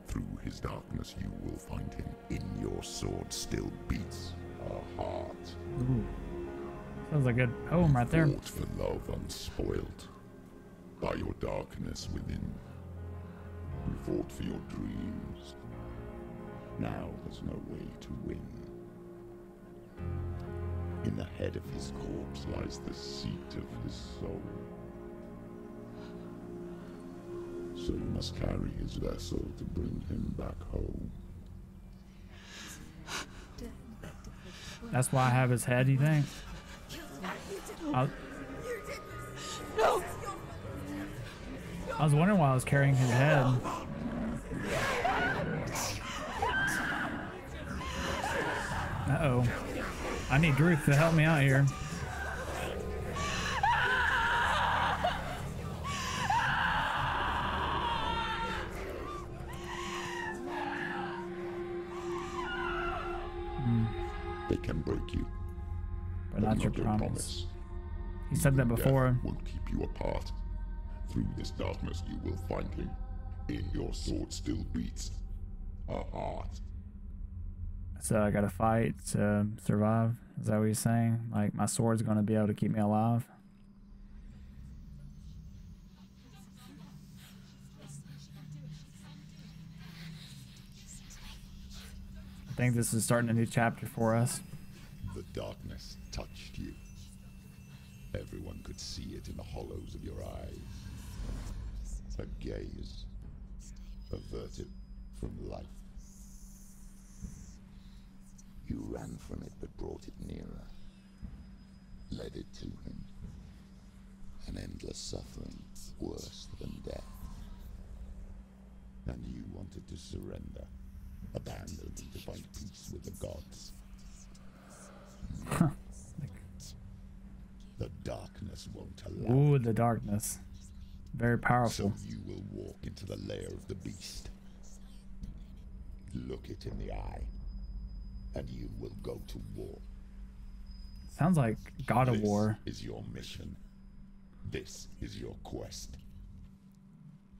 Through his darkness you will find him. In your sword still beats a heart. Ooh. Sounds like a good poem right there. Fought for love unspoiled by your darkness within. You fought for your dreams. Now there's no way to win. In the head of his corpse lies the seat of his soul. So you must carry his vessel to bring him back home. That's why I have his head, you think? I was, no. I was wondering why I was carrying his head. Uh-oh. I need Druth to help me out here. Promise. He said that before. Won't keep you apart. Through this darkness you will find him. In your sword still beats a heart. So I gotta fight to survive? Is that what you're saying? Like my sword's gonna be able to keep me alive? I think this is starting a new chapter for us. The darkness touched you. Everyone could see it in the hollows of your eyes. A gaze averted from life. You ran from it but brought it nearer. Led it to him. An endless suffering worse than death. And you wanted to surrender, abandoned to find peace with the gods. Huh. The darkness won't allow. Ooh, the darkness. Very powerful. So you will walk into the lair of the beast. Look it in the eye, and you will go to war. Sounds like God of War. This is your mission. This is your quest.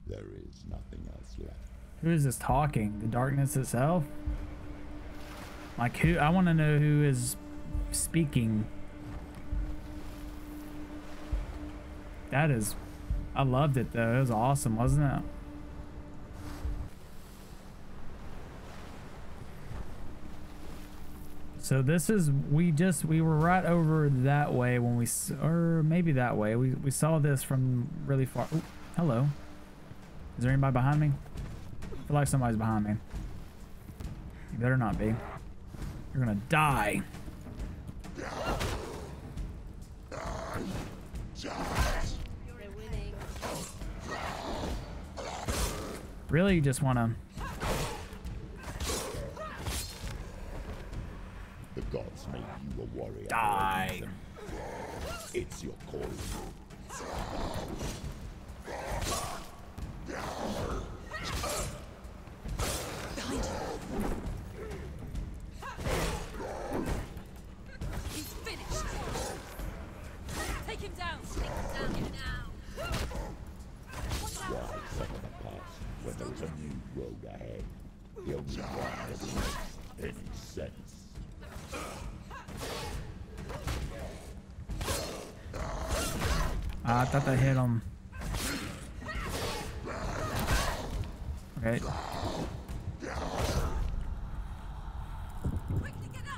There is nothing else left. Who is this talking? The darkness itself? Like who? I want to know who is speaking. That is, I loved it though. It was awesome, wasn't it? So this is, we just, we were right over that way when we, or maybe that way. We, we saw this from really far. Ooh, hello. Is there anybody behind me? I feel like somebody's behind me. You better not be. You're gonna die. Die. Die. Die. You're winning. Really, you just wanna... The gods made you a warrior. Die. It's your call. He's finished. Take him down. Take him down now. Why suffer the past when there is a new road ahead? The only one that makes any sense. Uh, I thought that hit him. Okay.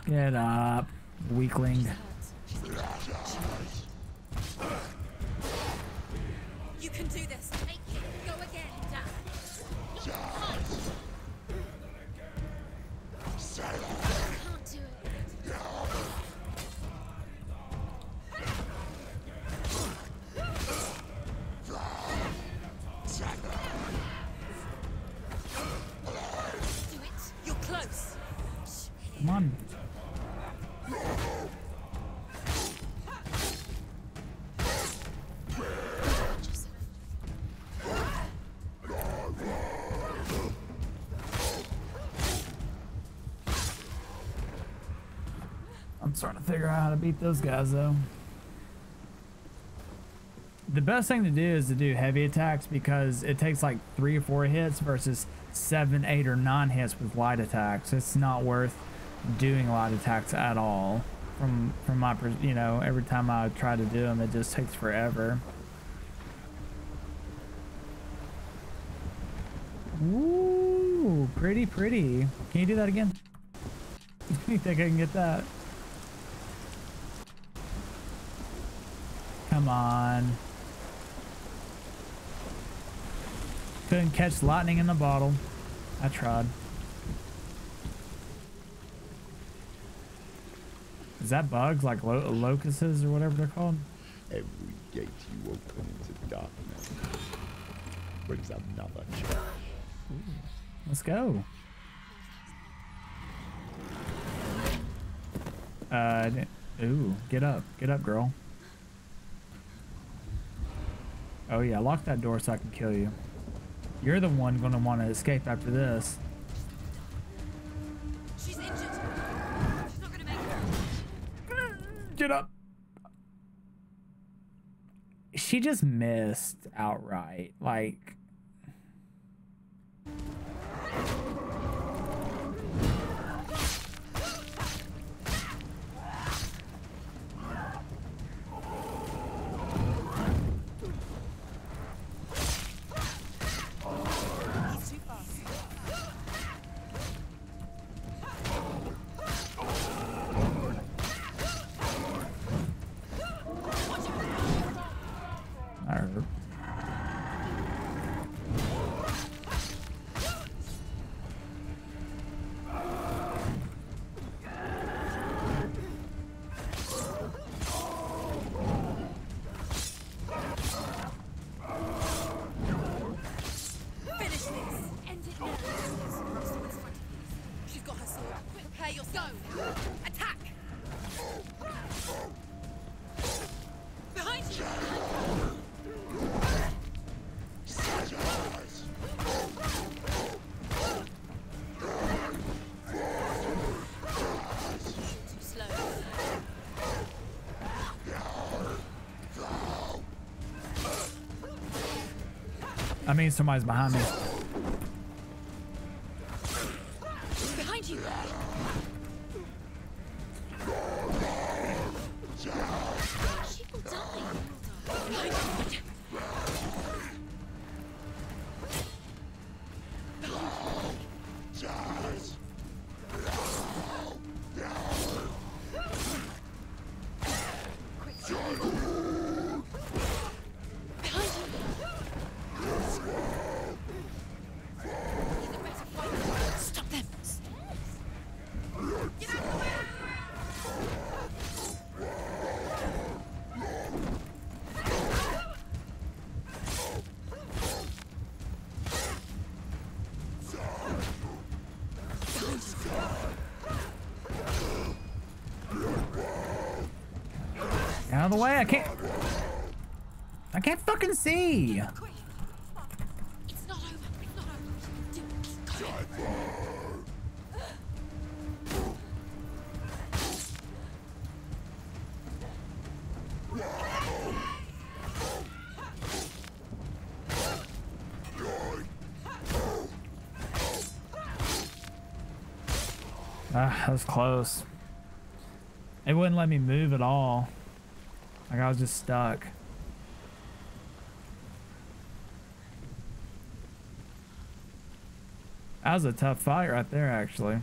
Get up, weakling. You can do this. Take it. Go again. Die. Die. Come on. I'm starting to figure out how to beat those guys, though. The best thing to do is to do heavy attacks because it takes like three or four hits versus seven, eight, or nine hits with light attacks. It's not worth doing a lot of attacks at all from from my, you know, every time I try to do them it just takes forever. Ooh, pretty pretty. Can you do that again? You think I can get that? Come on. Couldn't catch lightning in the bottle. I tried. Is that bugs like lo locuses or whatever they're called? Every gate you open into darkness brings another challenge. Let's go. Uh, ooh, get up, get up, girl. Oh yeah, lock that door so I can kill you. You're the one gonna want to escape after this. Get up. She just missed outright. Like, I mean, somebody's behind me. Behind you. People dying. Behind you. Behind you. Out of the way, I can't... I can't fucking see! It's not over, it's not over. Ah, that was close. It wouldn't let me move at all. Like I was just stuck. That was a tough fight right there, actually.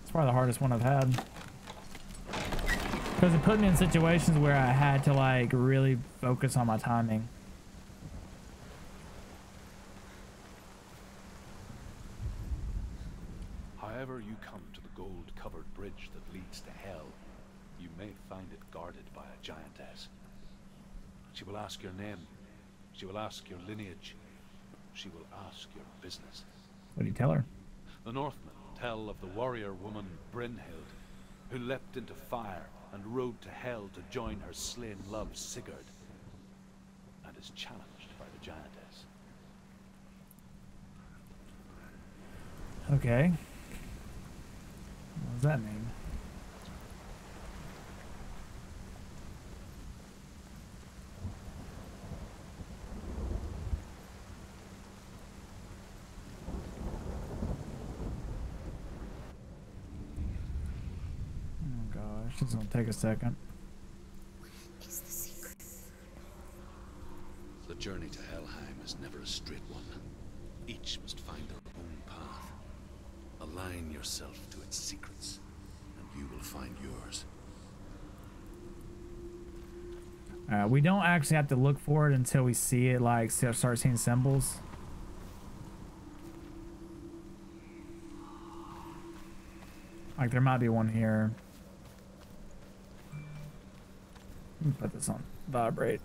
It's probably the hardest one I've had. Because it put me in situations where I had to like really focus on my timing. However you come to the gold-covered bridge that leads to hell, you may find it guarded by a giantess. She will ask your name. She will ask your lineage. She will ask your business. What do you tell her? The Northmen tell of the warrior woman Brynhild, who leapt into fire and rode to hell to join her slain love Sigurd, and is challenged by the giantess. Okay. What does that mean? It's gonna take a second. Is the secret? The journey to Helheim is never a straight one. Each must find their own path. Align yourself to its secrets, and you will find yours. Uh, we don't actually have to look for it until we see it, like start seeing symbols. Like there might be one here. Put this on vibrate.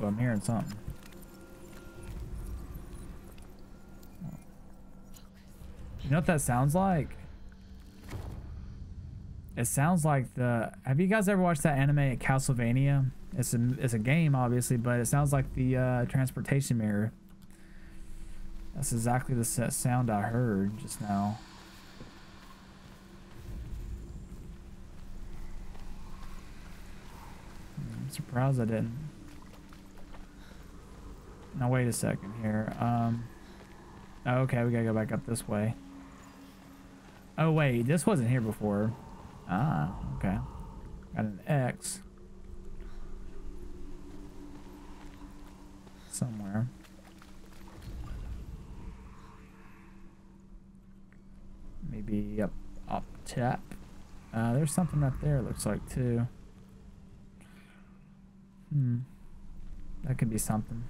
But I'm hearing something. You know what that sounds like? It sounds like the... Have you guys ever watched that anime Castlevania? It's a it's a game, obviously, but it sounds like the uh, transportation mirror. That's exactly the sound I heard just now. Surprised I didn't. Now wait a second here. Um, oh, okay, we gotta go back up this way. Oh wait, this wasn't here before. Ah, okay. Got an X somewhere. Maybe up up top. Uh, there's something up there. Looks like too. Hmm. That could be something.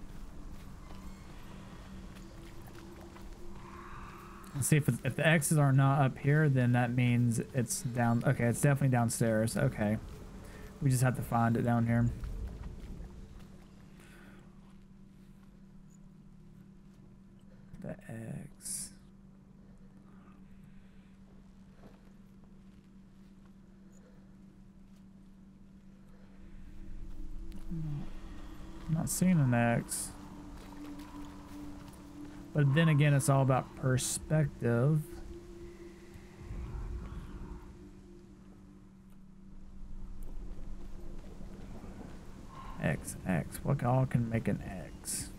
Let's see if, it, if the X's are not up here, then that means it's down. Okay, it's definitely downstairs. Okay. We just have to find it down here. The X. I'm not seeing an X, but then again, it's all about perspective. X, X. What all can make an X?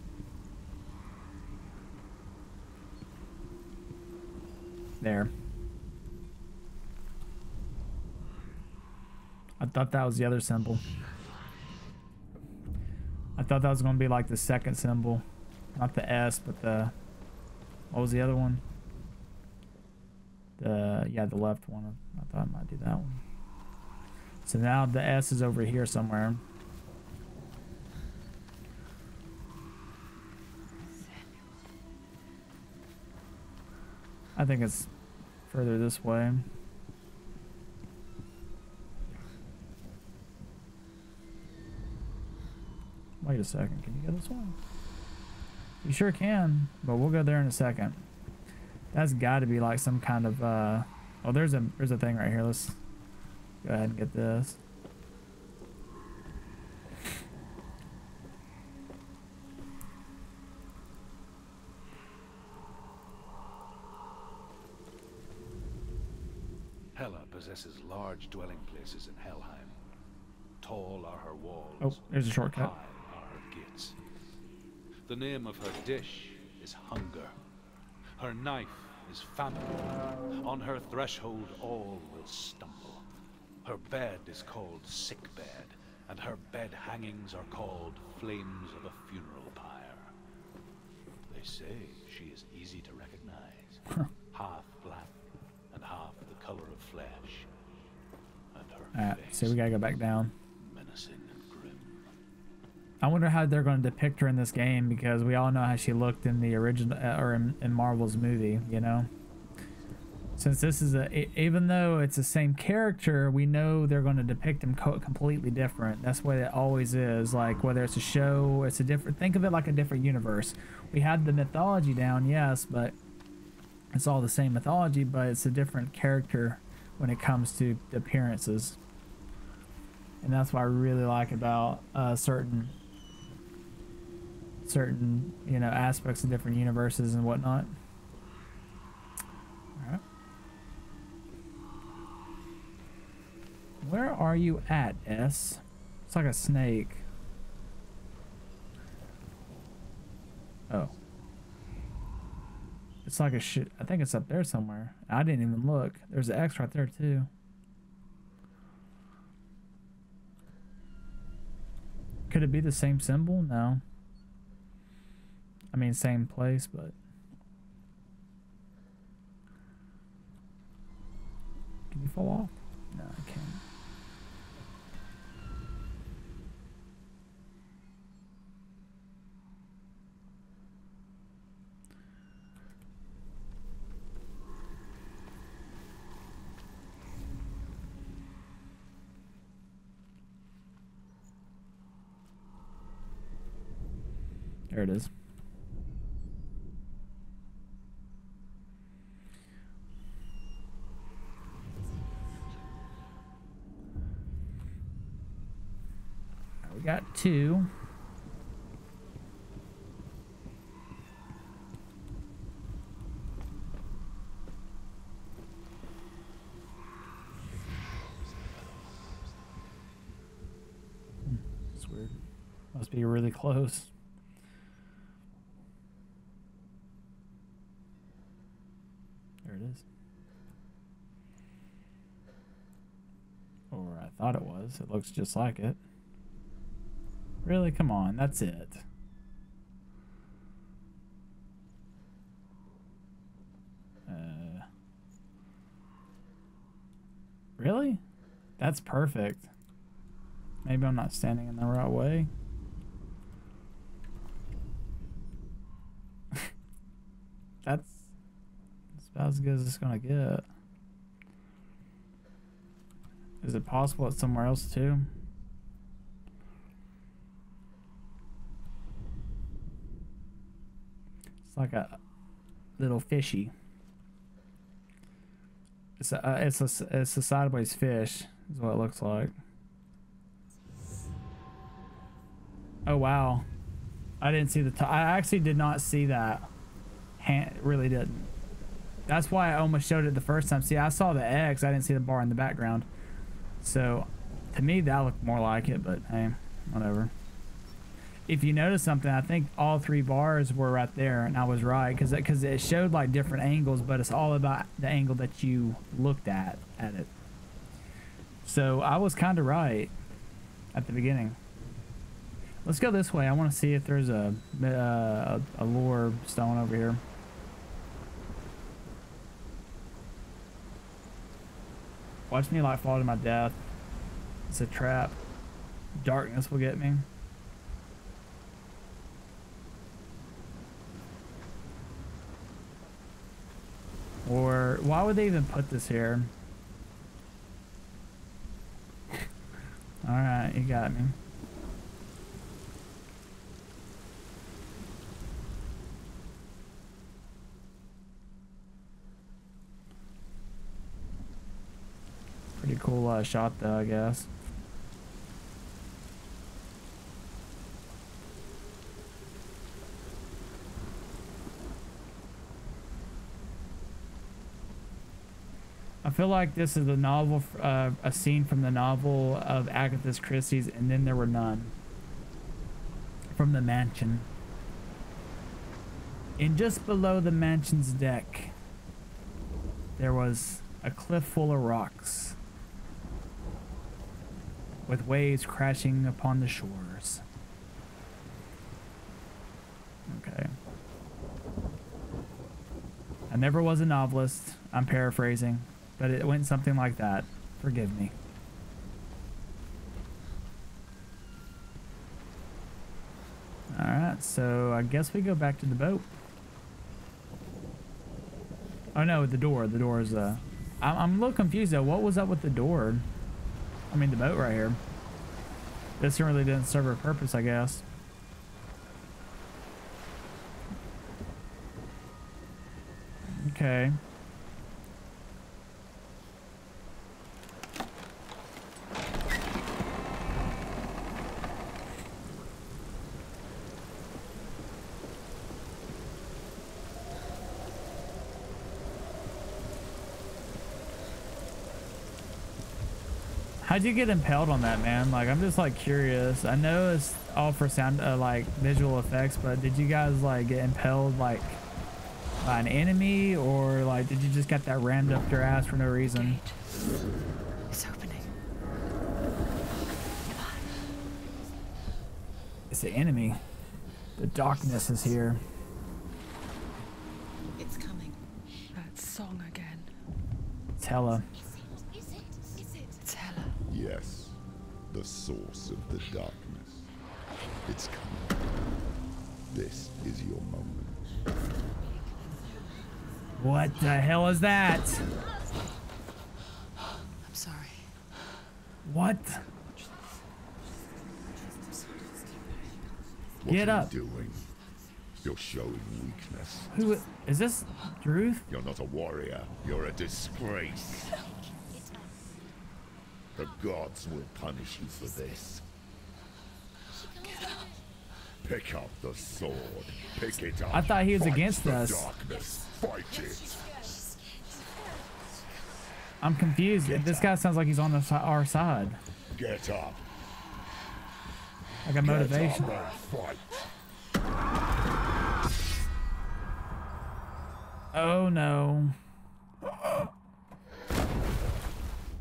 There. I thought that was the other symbol. I thought that was going to be like the second symbol. Not the S, but the... What was the other one? The... Yeah, the left one. I thought I might do that one. So now the S is over here somewhere. I think it's further this way. Wait a second, can you go this one? You sure can, but we'll go there in a second. That's got to be like some kind of uh oh, there's a there's a thing right here. Let's Go ahead and get this. Hela possesses large dwelling places in Helheim. Tall are her walls. Oh, there's a shortcut. High are her gates. The name of her dish is hunger. Her knife is famine. On her threshold all will stumble. Her bed is called sick bed, and her bed hangings are called flames of a funeral pyre. They say she is easy to recognize, half black and half the color of flesh. And her All right, face so we gotta go back down. Menacing and grim. I wonder how they're going to depict her in this game, because we all know how she looked in the original uh, or in, in Marvel's movie, you know. Since this is a, even though it's the same character, we know they're going to depict him co completely different. That's the way it always is. Like, whether it's a show, it's a different, think of it like a different universe. We had the mythology down, yes, but it's all the same mythology, but it's a different character when it comes to appearances. And that's what I really like about uh, certain, certain, you know, aspects of different universes and whatnot. Where are you at, S? It's like a snake. Oh. It's like a shit. I think it's up there somewhere. I didn't even look. There's an X right there, too. Could it be the same symbol? No. I mean, same place, but. Can you fall off? No, I can't. There it is. We got two. Hmm, that's weird. Must be really close. Or I thought it was. It looks just like it. Really? Come on. That's it. Uh, really? That's perfect. Maybe I'm not standing in the right way. That's about as good as it's gonna get. Is it possible it's somewhere else too? It's like a little fishy. It's a uh, it's a it's a sideways fish is what it looks like. Oh wow! I didn't see the top. I actually did not see that. Hand really didn't. That's why I almost showed it the first time. See, I saw the X. I didn't see the bar in the background. So, to me, that looked more like it, but hey, whatever. If you notice something, I think all three bars were right there, and I was right, because because it showed like different angles, but it's all about the angle that you looked at at it. So I was kind of right at the beginning. Let's go this way. I want to see if there's a uh, a lore stone over here. Watch me like fall to my death. It's a trap. Darkness will get me. Or why would they even put this here? Alright, you got me. pretty cool uh, shot though, I guess. I feel like this is a novel, uh, a scene from the novel of Agatha Christie's, and then there were none. From the mansion. And just below the mansion's deck, there was a cliff full of rocks, with waves crashing upon the shores. Okay. I never was a novelist. I'm paraphrasing. But it went something like that. Forgive me. Alright, so I guess we go back to the boat. Oh no, the door. The door is... Uh, I'm, I'm a little confused though. What was up with the door? I mean, the boat right here. This really didn't serve a purpose, I guess. Okay. How'd you get impaled on that, man? Like, I'm just like curious. I know it's all for sound, uh, like visual effects, but did you guys like get impaled like by an enemy, or like did you just get that rammed up your ass for no reason? Gate. It's opening. Come on. It's the enemy. The darkness is here. It's coming. That song again. It's Hela. Yes, the source of the darkness. It's coming. This is your moment. What the hell is that? I'm sorry. What? What Get are up. You doing? You're showing weakness. Who is this? Druth? You're not a warrior. You're a disgrace. The gods will punish you for this. Pick up the sword. Pick it up. I thought he was Fight against us. Darkness. Fight it. I'm confused. Get this up. Guy sounds like he's on the, our side. Get up. I got motivation. Fight. Oh no.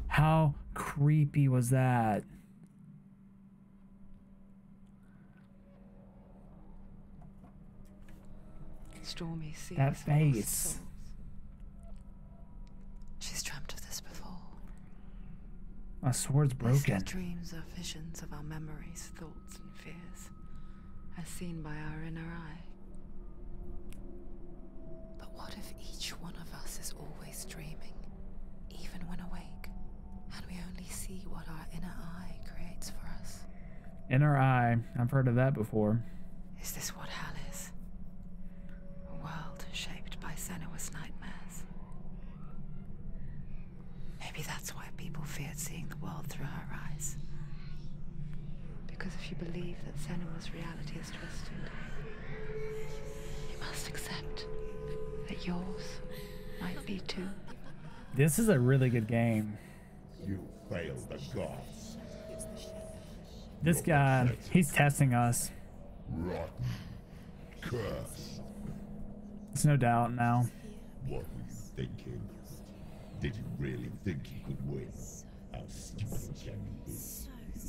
How creepy was that? Stormy seas. That face. She's dreamt of this before. My sword's broken. Dreams are visions of our memories, thoughts, and fears, as seen by our inner eye. But what if each one of us is always dreaming, even when awake? And we only see what our inner eye creates for us. Inner eye. I've heard of that before. Is this what hell is? A world shaped by Senua's nightmares. Maybe that's why people feared seeing the world through her eyes. Because if you believe that Senua's reality is twisted, you must accept that yours might be too. This is a really good game. You fail the gods. This guy, he's testing us. Rotten. Cursed. There's no doubt now. What were you thinking? Did you really think you could win? How stupid can you be?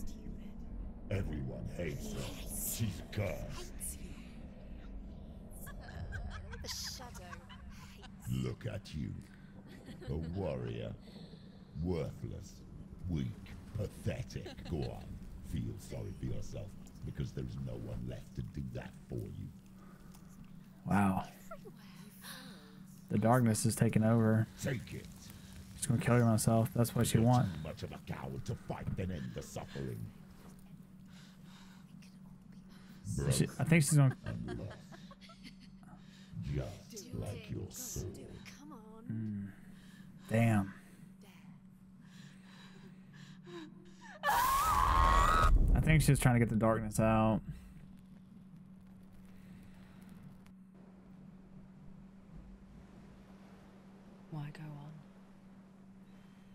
Everyone hates her. She's cursed. Look at you. A warrior. Worthless, weak, pathetic. Go on, feel sorry for yourself, because there's no one left to do that for you. Wow. The darkness is taking over. Take it. I'm just gonna kill myself. That's what she wants. Too much of a coward to fight and end the suffering. Broke, she, I think she's gonna. Just like your soul. Mm. Damn. think she's trying to get the darkness out. Why go on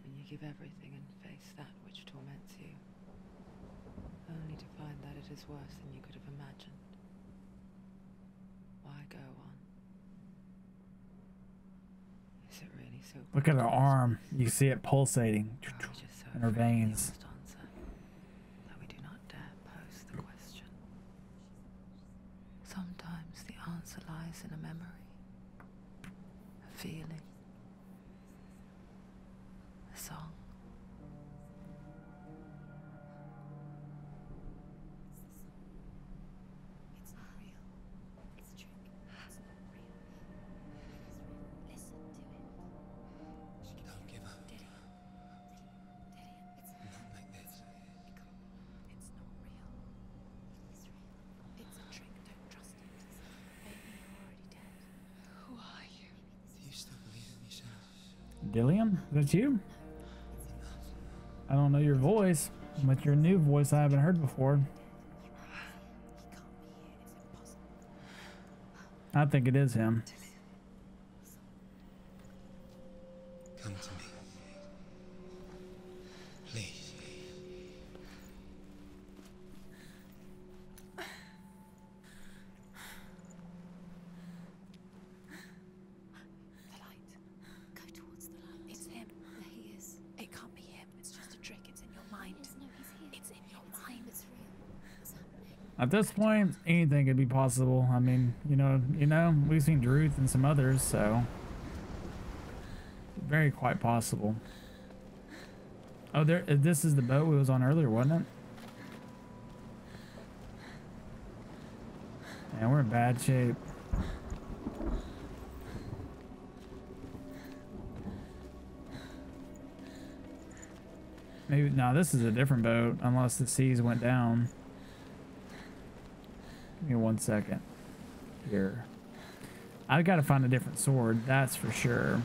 when you give everything and face that which torments you, only to find that it is worse than you could have imagined? Why go on? Is it really so? Look at her arm. You see it pulsating in her veins. In a memory, a feeling, a song. It's not real. It's true. It's not real. Listen to it. Don't give up. It's not like this. It's not real. It's real. It's a trick. Don't trust it. Who are you? Do you still believe in yourself? Dillion, is that you? I don't know your voice, but your new voice I haven't heard before. I think it is him. Come to me. Please. At this point, anything could be possible. I mean, you know, you know, we've seen Druth and some others, so very quite possible. Oh, there. This is the boat we was on earlier, wasn't it? Man, we're in bad shape. Maybe no. This is a different boat, unless the seas went down. Give me one second here. I've got to find a different sword, that's for sure.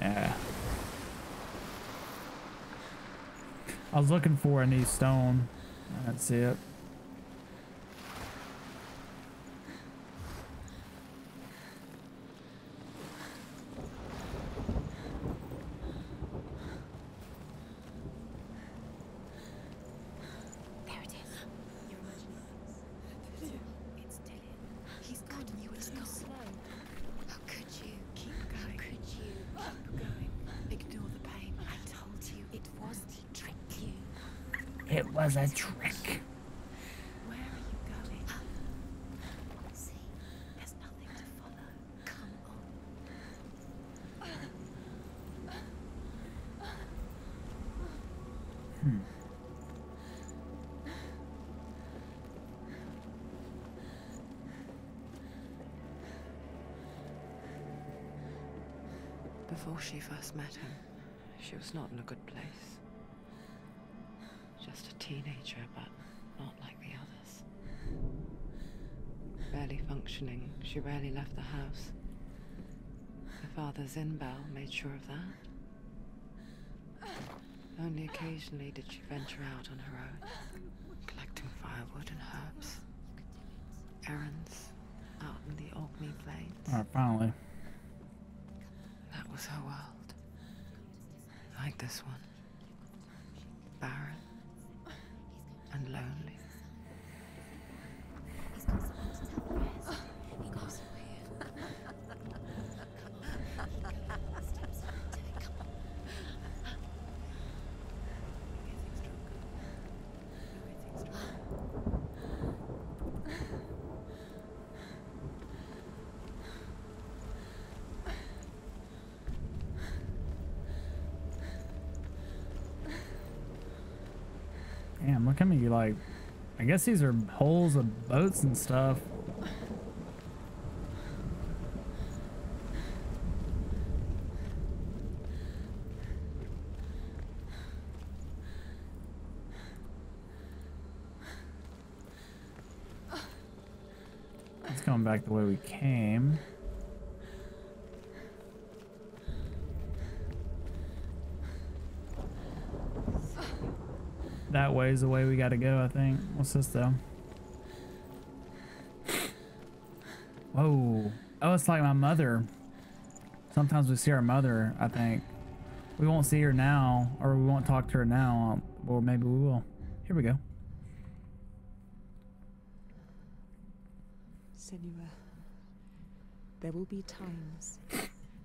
Yeah. I was looking for a new stone. That's it. A trick. Where are you going? See, there's nothing to follow. Come on. Hmm. Before she first met him, she was not in a good place. Just a teenager, but not like the others. Barely functioning, she rarely left the house. Her father, Zinbel, made sure of that. Only occasionally did she venture out on her own, collecting firewood and herbs. Errands out in the Orkney plains. Alright, finally. That was her world. Like this one. Barren. And lonely. Look at me, like, I guess these are holes of boats and stuff. It's going back the way we came. that way is the way we gotta go, I think. What's this though? Whoa. Oh, it's like my mother. Sometimes we see our mother, I think. We won't see her now, or we won't talk to her now, or maybe we will. Here we go. Senua, there will be times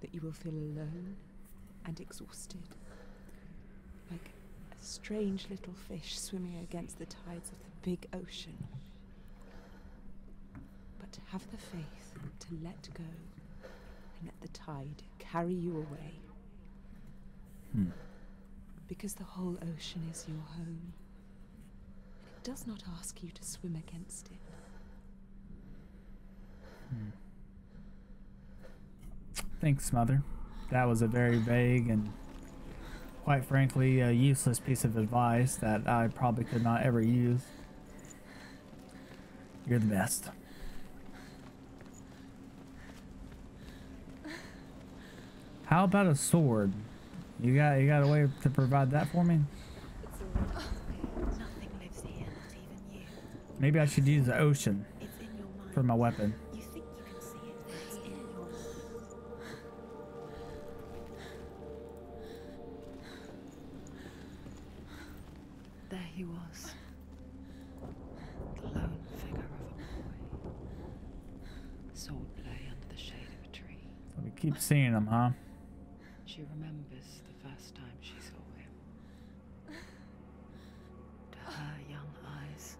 that you will feel alone and exhausted, like a strange little fish swimming against the tides of the big ocean. But have the faith to let go and let the tide carry you away. Hmm. Because the whole ocean is your home. It does not ask you to swim against it. Hmm. Thanks, Mother. That was a very vague and, quite frankly, a useless piece of advice that I probably could not ever use. You're the best. How about a sword? You got you got a way to provide that for me? It's all right. Nothing lives here, not even you. Maybe I should use the ocean it's in your mind. For my weapon. You think you can see it, but it's in your mind. There he was. The lone figure of a boy. Sword lay under the shade of a tree. So we keep seeing him, huh? She remembers the first time she saw him. To her young eyes,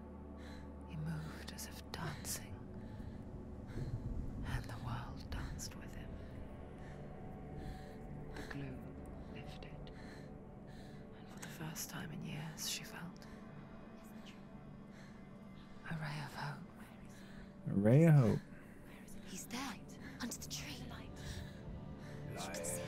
he moved as if dancing, and the world danced with him. The gloom lifted, and for the first time in years, she felt a ray of hope. A ray of hope. He's there, under the tree. She can see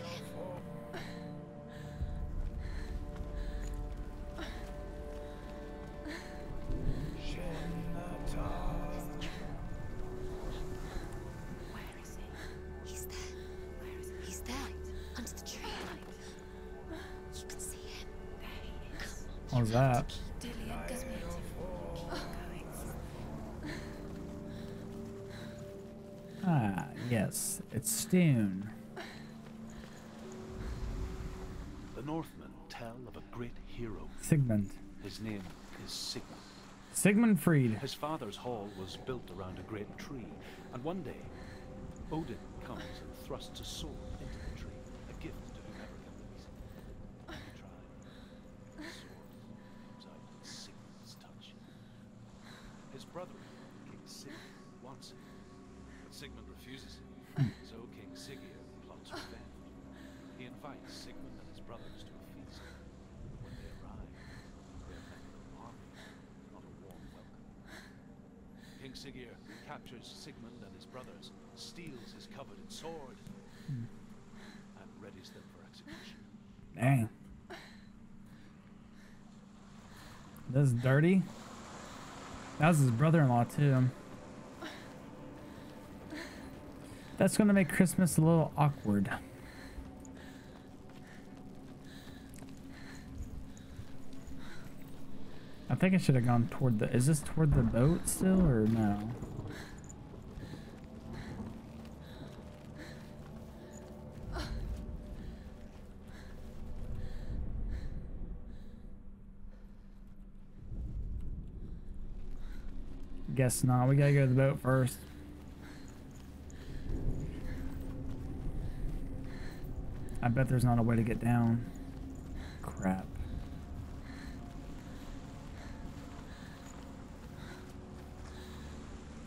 him. How's that? Ah, yes, it's Stoon. The Northmen tell of a great hero. Sigmund. His name is Sigmund. Sigmund Freed. His father's hall was built around a great tree, and one day, Odin comes and thrusts a sword into the tree, a gift to whomever comes. He tried. The sword comes out with Sigmund's touch. His brother, King Sigurd, wants it, but Sigmund refuses it. So King Siggeir plots revenge. He invites Sigmund and his brothers to a feast. When they arrive, they are met with an army, not a warm welcome. King Siggeir captures Sigmund and his brothers, steals his coveted sword, hmm. and readies them for execution. Dang. That's dirty. That was his brother-in-law, too. That's going to make Christmas a little awkward. I think I should have gone toward the... Is this toward the boat still or no? Guess not. We gotta go to the boat first. I bet there's not a way to get down. Crap.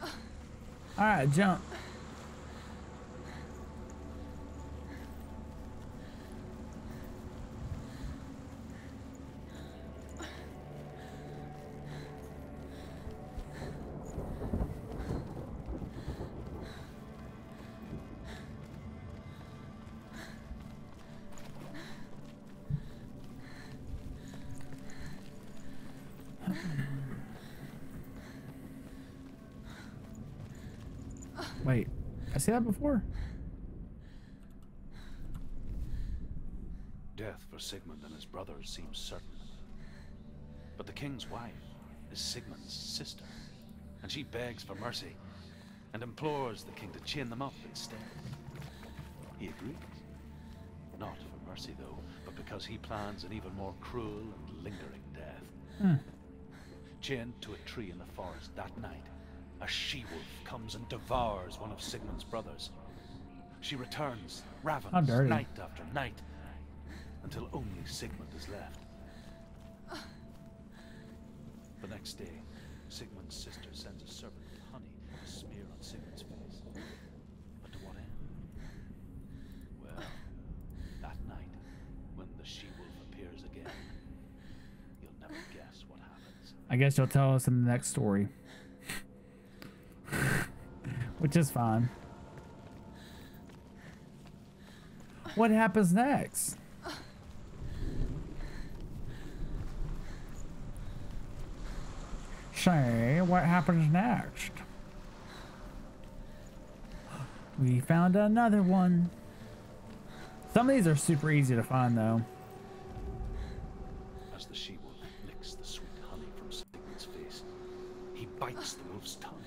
All right, jump. Wait, I see that before. Death for Sigmund and his brothers seems certain, But the king's wife is Sigmund's sister, and she begs for mercy and implores the king to chain them up instead. He agrees. Not for mercy, though, but because he plans an even more cruel and lingering death. Hmm. Chained to a tree in the forest that night, a she-wolf comes and devours one of Sigmund's brothers. She returns, ravens, night after night, until only Sigmund is left. The next day, Sigmund's sister sends a servant with honey to smear on Sigmund's face. But to what end? Well, that night, when the she-wolf appears again, you'll never guess what happens. I guess you'll tell us in the next story. Which is fine. What happens next? Say, what happens next? We found another one. Some of these are super easy to find, though. As the she-wolf licks the sweet honey from Sigmund's face, he bites the wolf's tongue.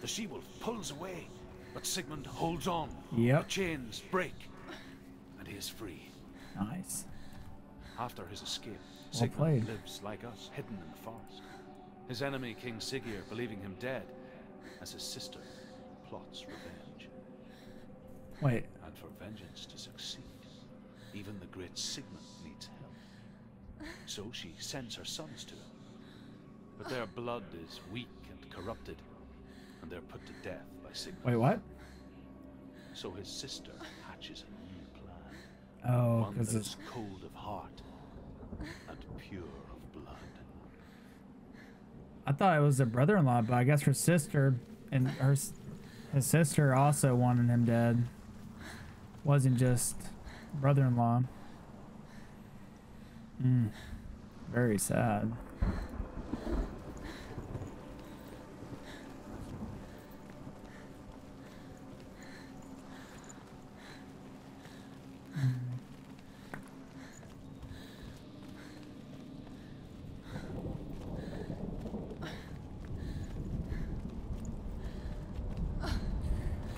The she-wolf pulls away, but Sigmund holds on. Yep. The chains break, and he is free. Nice. After his escape, Sigmund lives like us, hidden in the forest. His enemy, King Siggeir, believing him dead, as his sister plots revenge. Wait. And for vengeance to succeed, even the great Sigmund needs help. So she sends her sons to him. But their blood is weak and corrupted, and they're put to death by Sigmund. Wait, what? So his sister hatches a new plan. Oh, one that is cold of heart and pure of blood. I thought it was her brother-in-law, but I guess her sister and her his sister also wanted him dead. Wasn't just brother-in-law. Mm, very sad.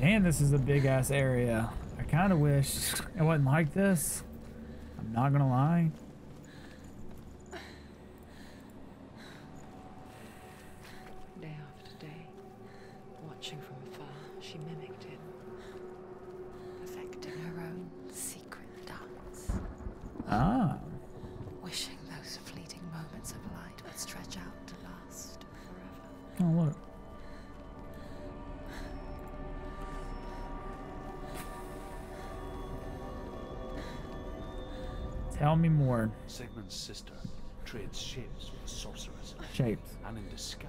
And this is a big ass area. I kind of wish it wasn't like this. I'm not gonna lie. Day after day, watching from afar, she mimicked him, perfecting her own secret dance. Ah. Wishing those fleeting moments of light would stretch out to last forever. Oh, look. Tell me more. Sigmund's sister trades shapes with a sorceress. Shapes. And in disguise,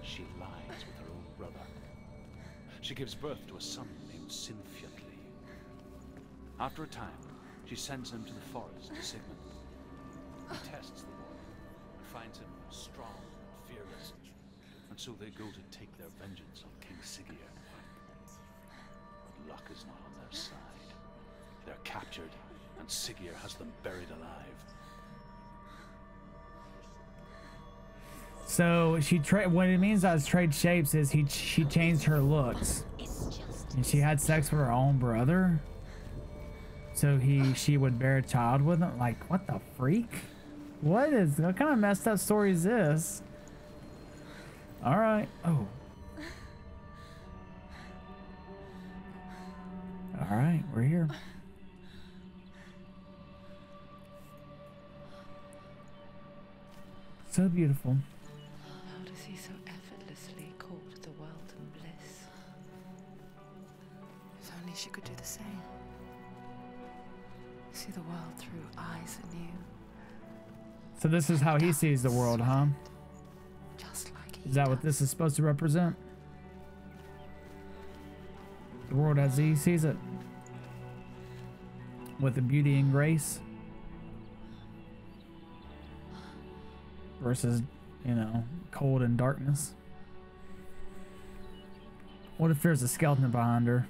she lies with her own brother. She gives birth to a son named Sinfjötli. After a time, she sends him to the forest to Sigmund. He tests the boy and finds him strong and fearless. And so they go to take their vengeance on King Siggeir. But luck is not on their side. They're captured, and Siggeir has them buried alive. So she tra- what it means as trade shapes is he she changed her looks, and she had sex with her own brother. So he she would bear a child with him. Like, what the freak? What is what kind of messed up story is this? All right. Oh. All right, we're here. So beautiful. How does he so effortlessly court the world and bliss? If only she could do the same. See the world through eyes anew. So this is how he sees the world, huh? Just like he does. Is that what this is supposed to represent? The world as he sees it. With the beauty and grace. Versus, you know, cold and darkness. What if there's a skeleton behind her?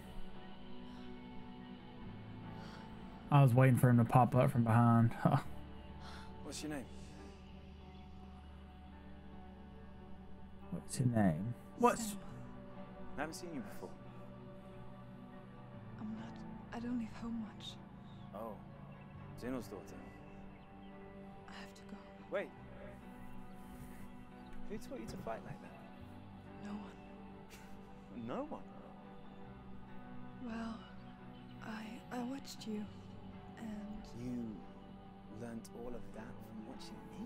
I was waiting for him to pop up from behind. What's your name? What's your name? What's... I haven't seen you before. I'm not... I don't leave home much. Oh. Zeno's daughter. I have to go. Wait. Who taught you to fight like that? No one. No one? Well, I... I watched you, and... You... learned all of that from watching me?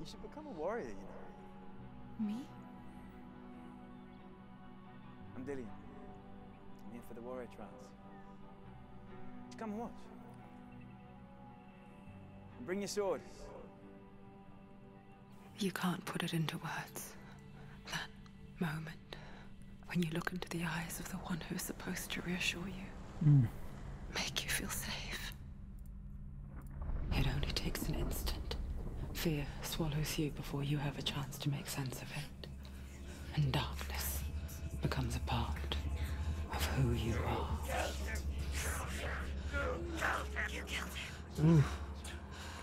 You should become a warrior, you know. Me? I'm Dillion. I'm here for the warrior trials. Come and watch. And bring your sword. You can't put it into words. That moment when you look into the eyes of the one who is supposed to reassure you. Mm. Make you feel safe. It only takes an instant. Fear swallows you before you have a chance to make sense of it. And darkness becomes a part of who you are. You killed him. Ooh.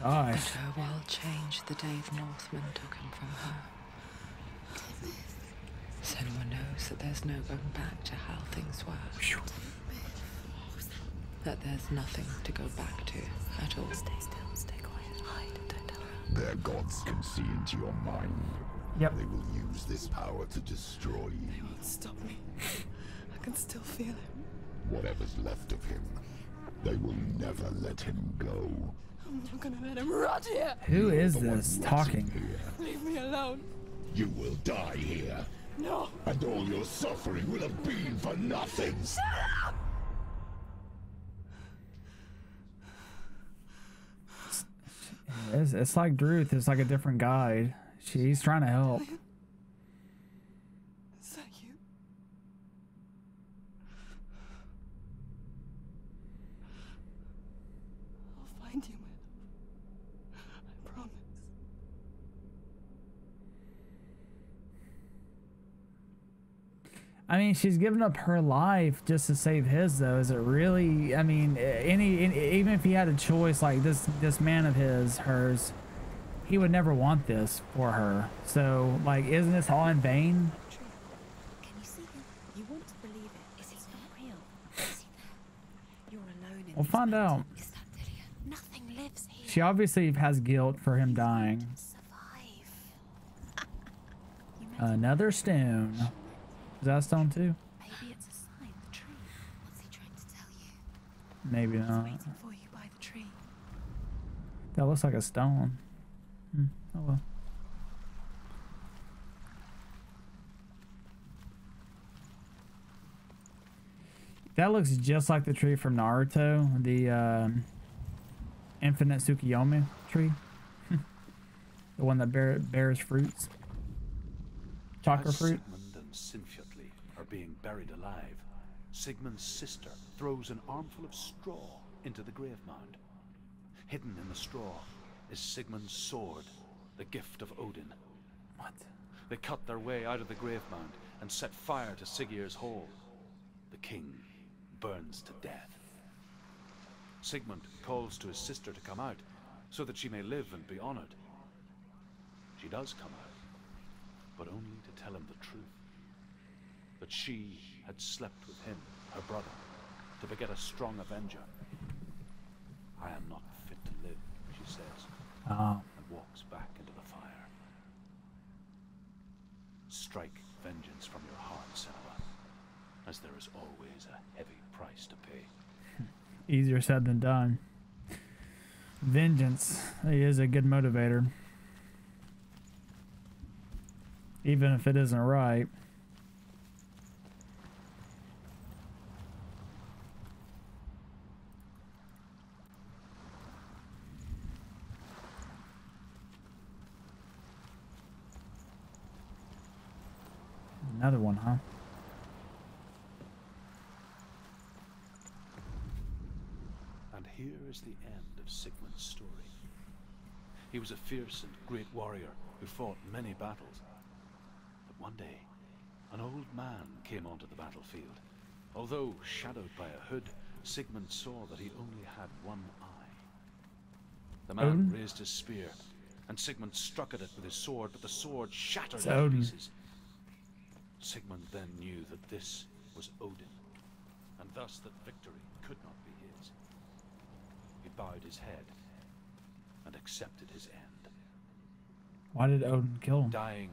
But her world changed the day the Northmen took him from her. Senua knows that there's no going back to how things were. That there's nothing to go back to at all. Stay still, stay quiet, hide, don't tell her. Their gods can see into your mind. Yep. They will use this power to destroy you. They won't stop me. I can still feel him. Whatever's left of him, they will never let him go. I'm not gonna let him rot here. Who is the this talking? Here. Leave me alone. You will die here. No. And all your suffering will have been for nothing. Shut up! It's, it's like Druth. It's like a different guide. She's trying to help. Is that you? I'll find you, man. I promise. I mean, she's given up her life just to save his, though. Is it really? I mean, any, any even if he had a choice, like this this man of his, hers. He would never want this for her. So, like, isn't this all in vain? Can you see him? You won't believe it. Is he not real? Is he there? You're alone in we'll find battle. Out. Is that Dillion? Nothing lives here. She obviously has guilt for him dying. Survive. Another stone. Is that a stone too? Maybe it's a sign, the tree. What's he trying to tell you? Maybe not. He's waiting for you by the tree. That looks like a stone. Hmm. Oh well. That looks just like the tree from Naruto, the uh, Infinite Tsukuyomi tree, the one that bear, bears fruits. Chakra fruit. Sigmund and Sinfjötli are being buried alive. Sigmund's sister throws an armful of straw into the grave mound. Hidden in the straw is Sigmund's sword, the gift of Odin. What? They cut their way out of the grave mound and set fire to Siggeir's hall. The king burns to death. Sigmund calls to his sister to come out so that she may live and be honored. She does come out, but only to tell him the truth. That she had slept with him, her brother, to beget a strong avenger. I am not fit to live, she says. Oh. And walks back into the fire. Strike vengeance from your heart, Senua, as there is always a heavy price to pay. Easier said than done. Vengeance is a good motivator, even if it isn't right. Another one, huh? And here is the end of Sigmund's story. He was a fierce and great warrior who fought many battles. But one day, an old man came onto the battlefield. Although shadowed by a hood, Sigmund saw that he only had one eye. The man Odin? Raised his spear and Sigmund struck at it with his sword, but the sword shattered into pieces. Sigmund then knew that this was Odin, and thus that victory could not be his. He bowed his head and accepted his end. Why did Odin kill him? Dying,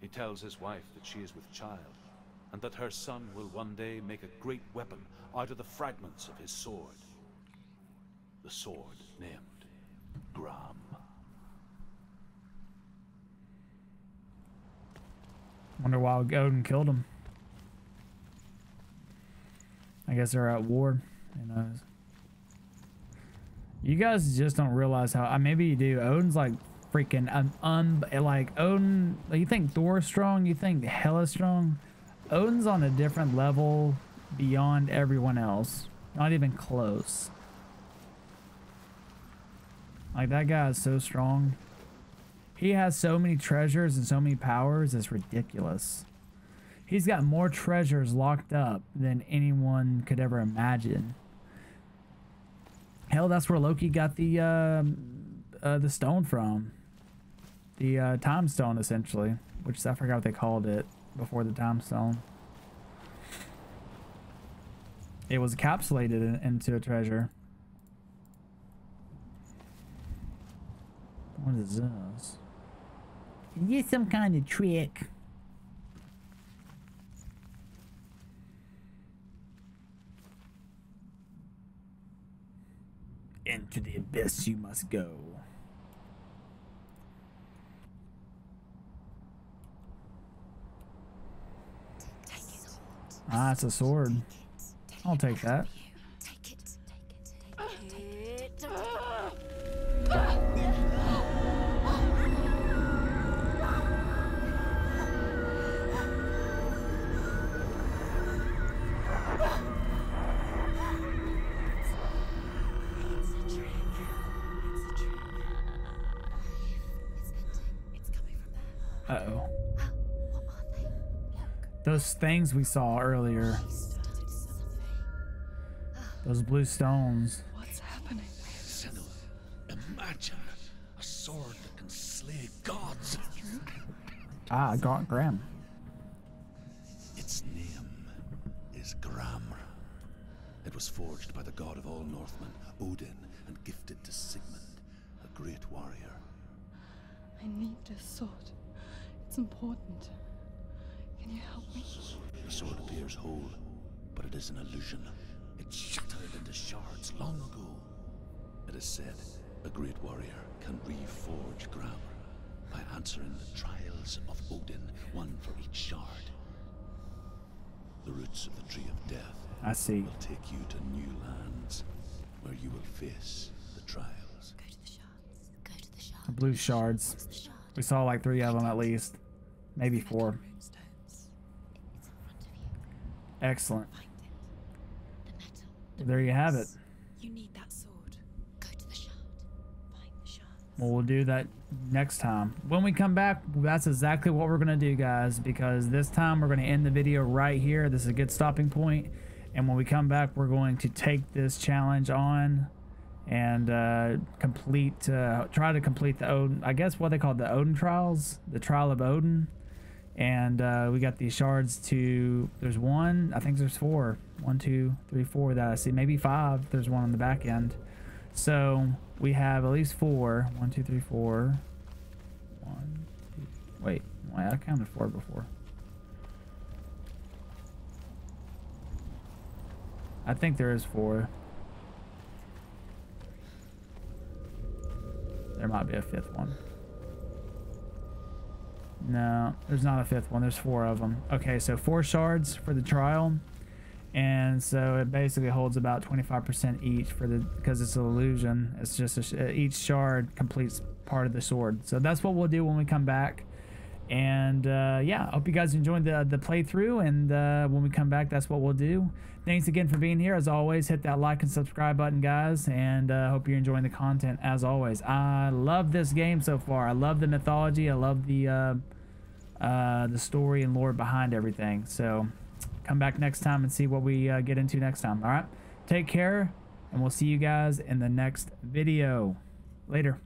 he tells his wife that she is with child, and that her son will one day make a great weapon out of the fragments of his sword. The sword named Gram. Wonder why Odin killed him. I guess they're at war. Who knows? You guys just don't realize how. Uh, maybe you do. Odin's like freaking um, um like Odin. You think Thor's strong? You think Hela's strong? Odin's on a different level beyond everyone else. Not even close. Like that guy is so strong. He has so many treasures and so many powers, it's ridiculous. He's got more treasures locked up than anyone could ever imagine. Hell, that's where Loki got the uh, uh, the stone from. The uh, time stone, essentially. Which I forgot what they called it before the time stone. It was encapsulated in, into a treasure. What is this? Is this some kind of trick? Into the abyss you must go. Ah, it's a sword. I'll take that. Those things we saw earlier. Those blue stones. What's happening? Imagine a sword that can slay gods. Ah, got Gram. Its name is Gram. It was forged by the god of all Northmen, Odin, and gifted to Sigmund, a great warrior. I need this sword. It's important. Can you help me? The sword appears whole, but it is an illusion. It shattered into shards long ago. It is said a great warrior can reforge Gram by answering the trials of Odin, one for each shard. The roots of the tree of death I see. Will take you to new lands, where you will face the trials. Go to the shards. Go to the shards. The blue shards. The shard? We saw like three of them at least, maybe four. Excellent. There you have it. You need that sword. Go to the shard. Find the shard. Well, we'll do that next time. When we come back, that's exactly what we're gonna do, guys, because this time we're gonna end the video right here. This is a good stopping point. And when we come back, we're going to take this challenge on and uh complete uh try to complete the Odin, I guess what they call the Odin trials, the trial of Odin. And uh, we got these shards to, there's one, I think there's four. One, two, three, four that I see. Maybe five, there's one on the back end. So we have at least four. One, two, three, four. One, two, wait, wait, I counted four before. I think there is four. There might be a fifth one. No, there's not a fifth one. There's four of them. Okay, so four shards for the trial, and so it basically holds about twenty-five percent each for the, because it's an illusion. It's just a, each shard completes part of the sword. So that's what we'll do when we come back. And uh, yeah, I hope you guys enjoyed the the playthrough. And uh, when we come back, that's what we'll do. Thanks again for being here. As always, hit that like and subscribe button, guys. And I uh, hope you're enjoying the content. As always, I love this game so far. I love the mythology. I love the uh, uh, the story and lore behind everything. So come back next time and see what we uh, get into next time. All right, take care, and we'll see you guys in the next video. Later.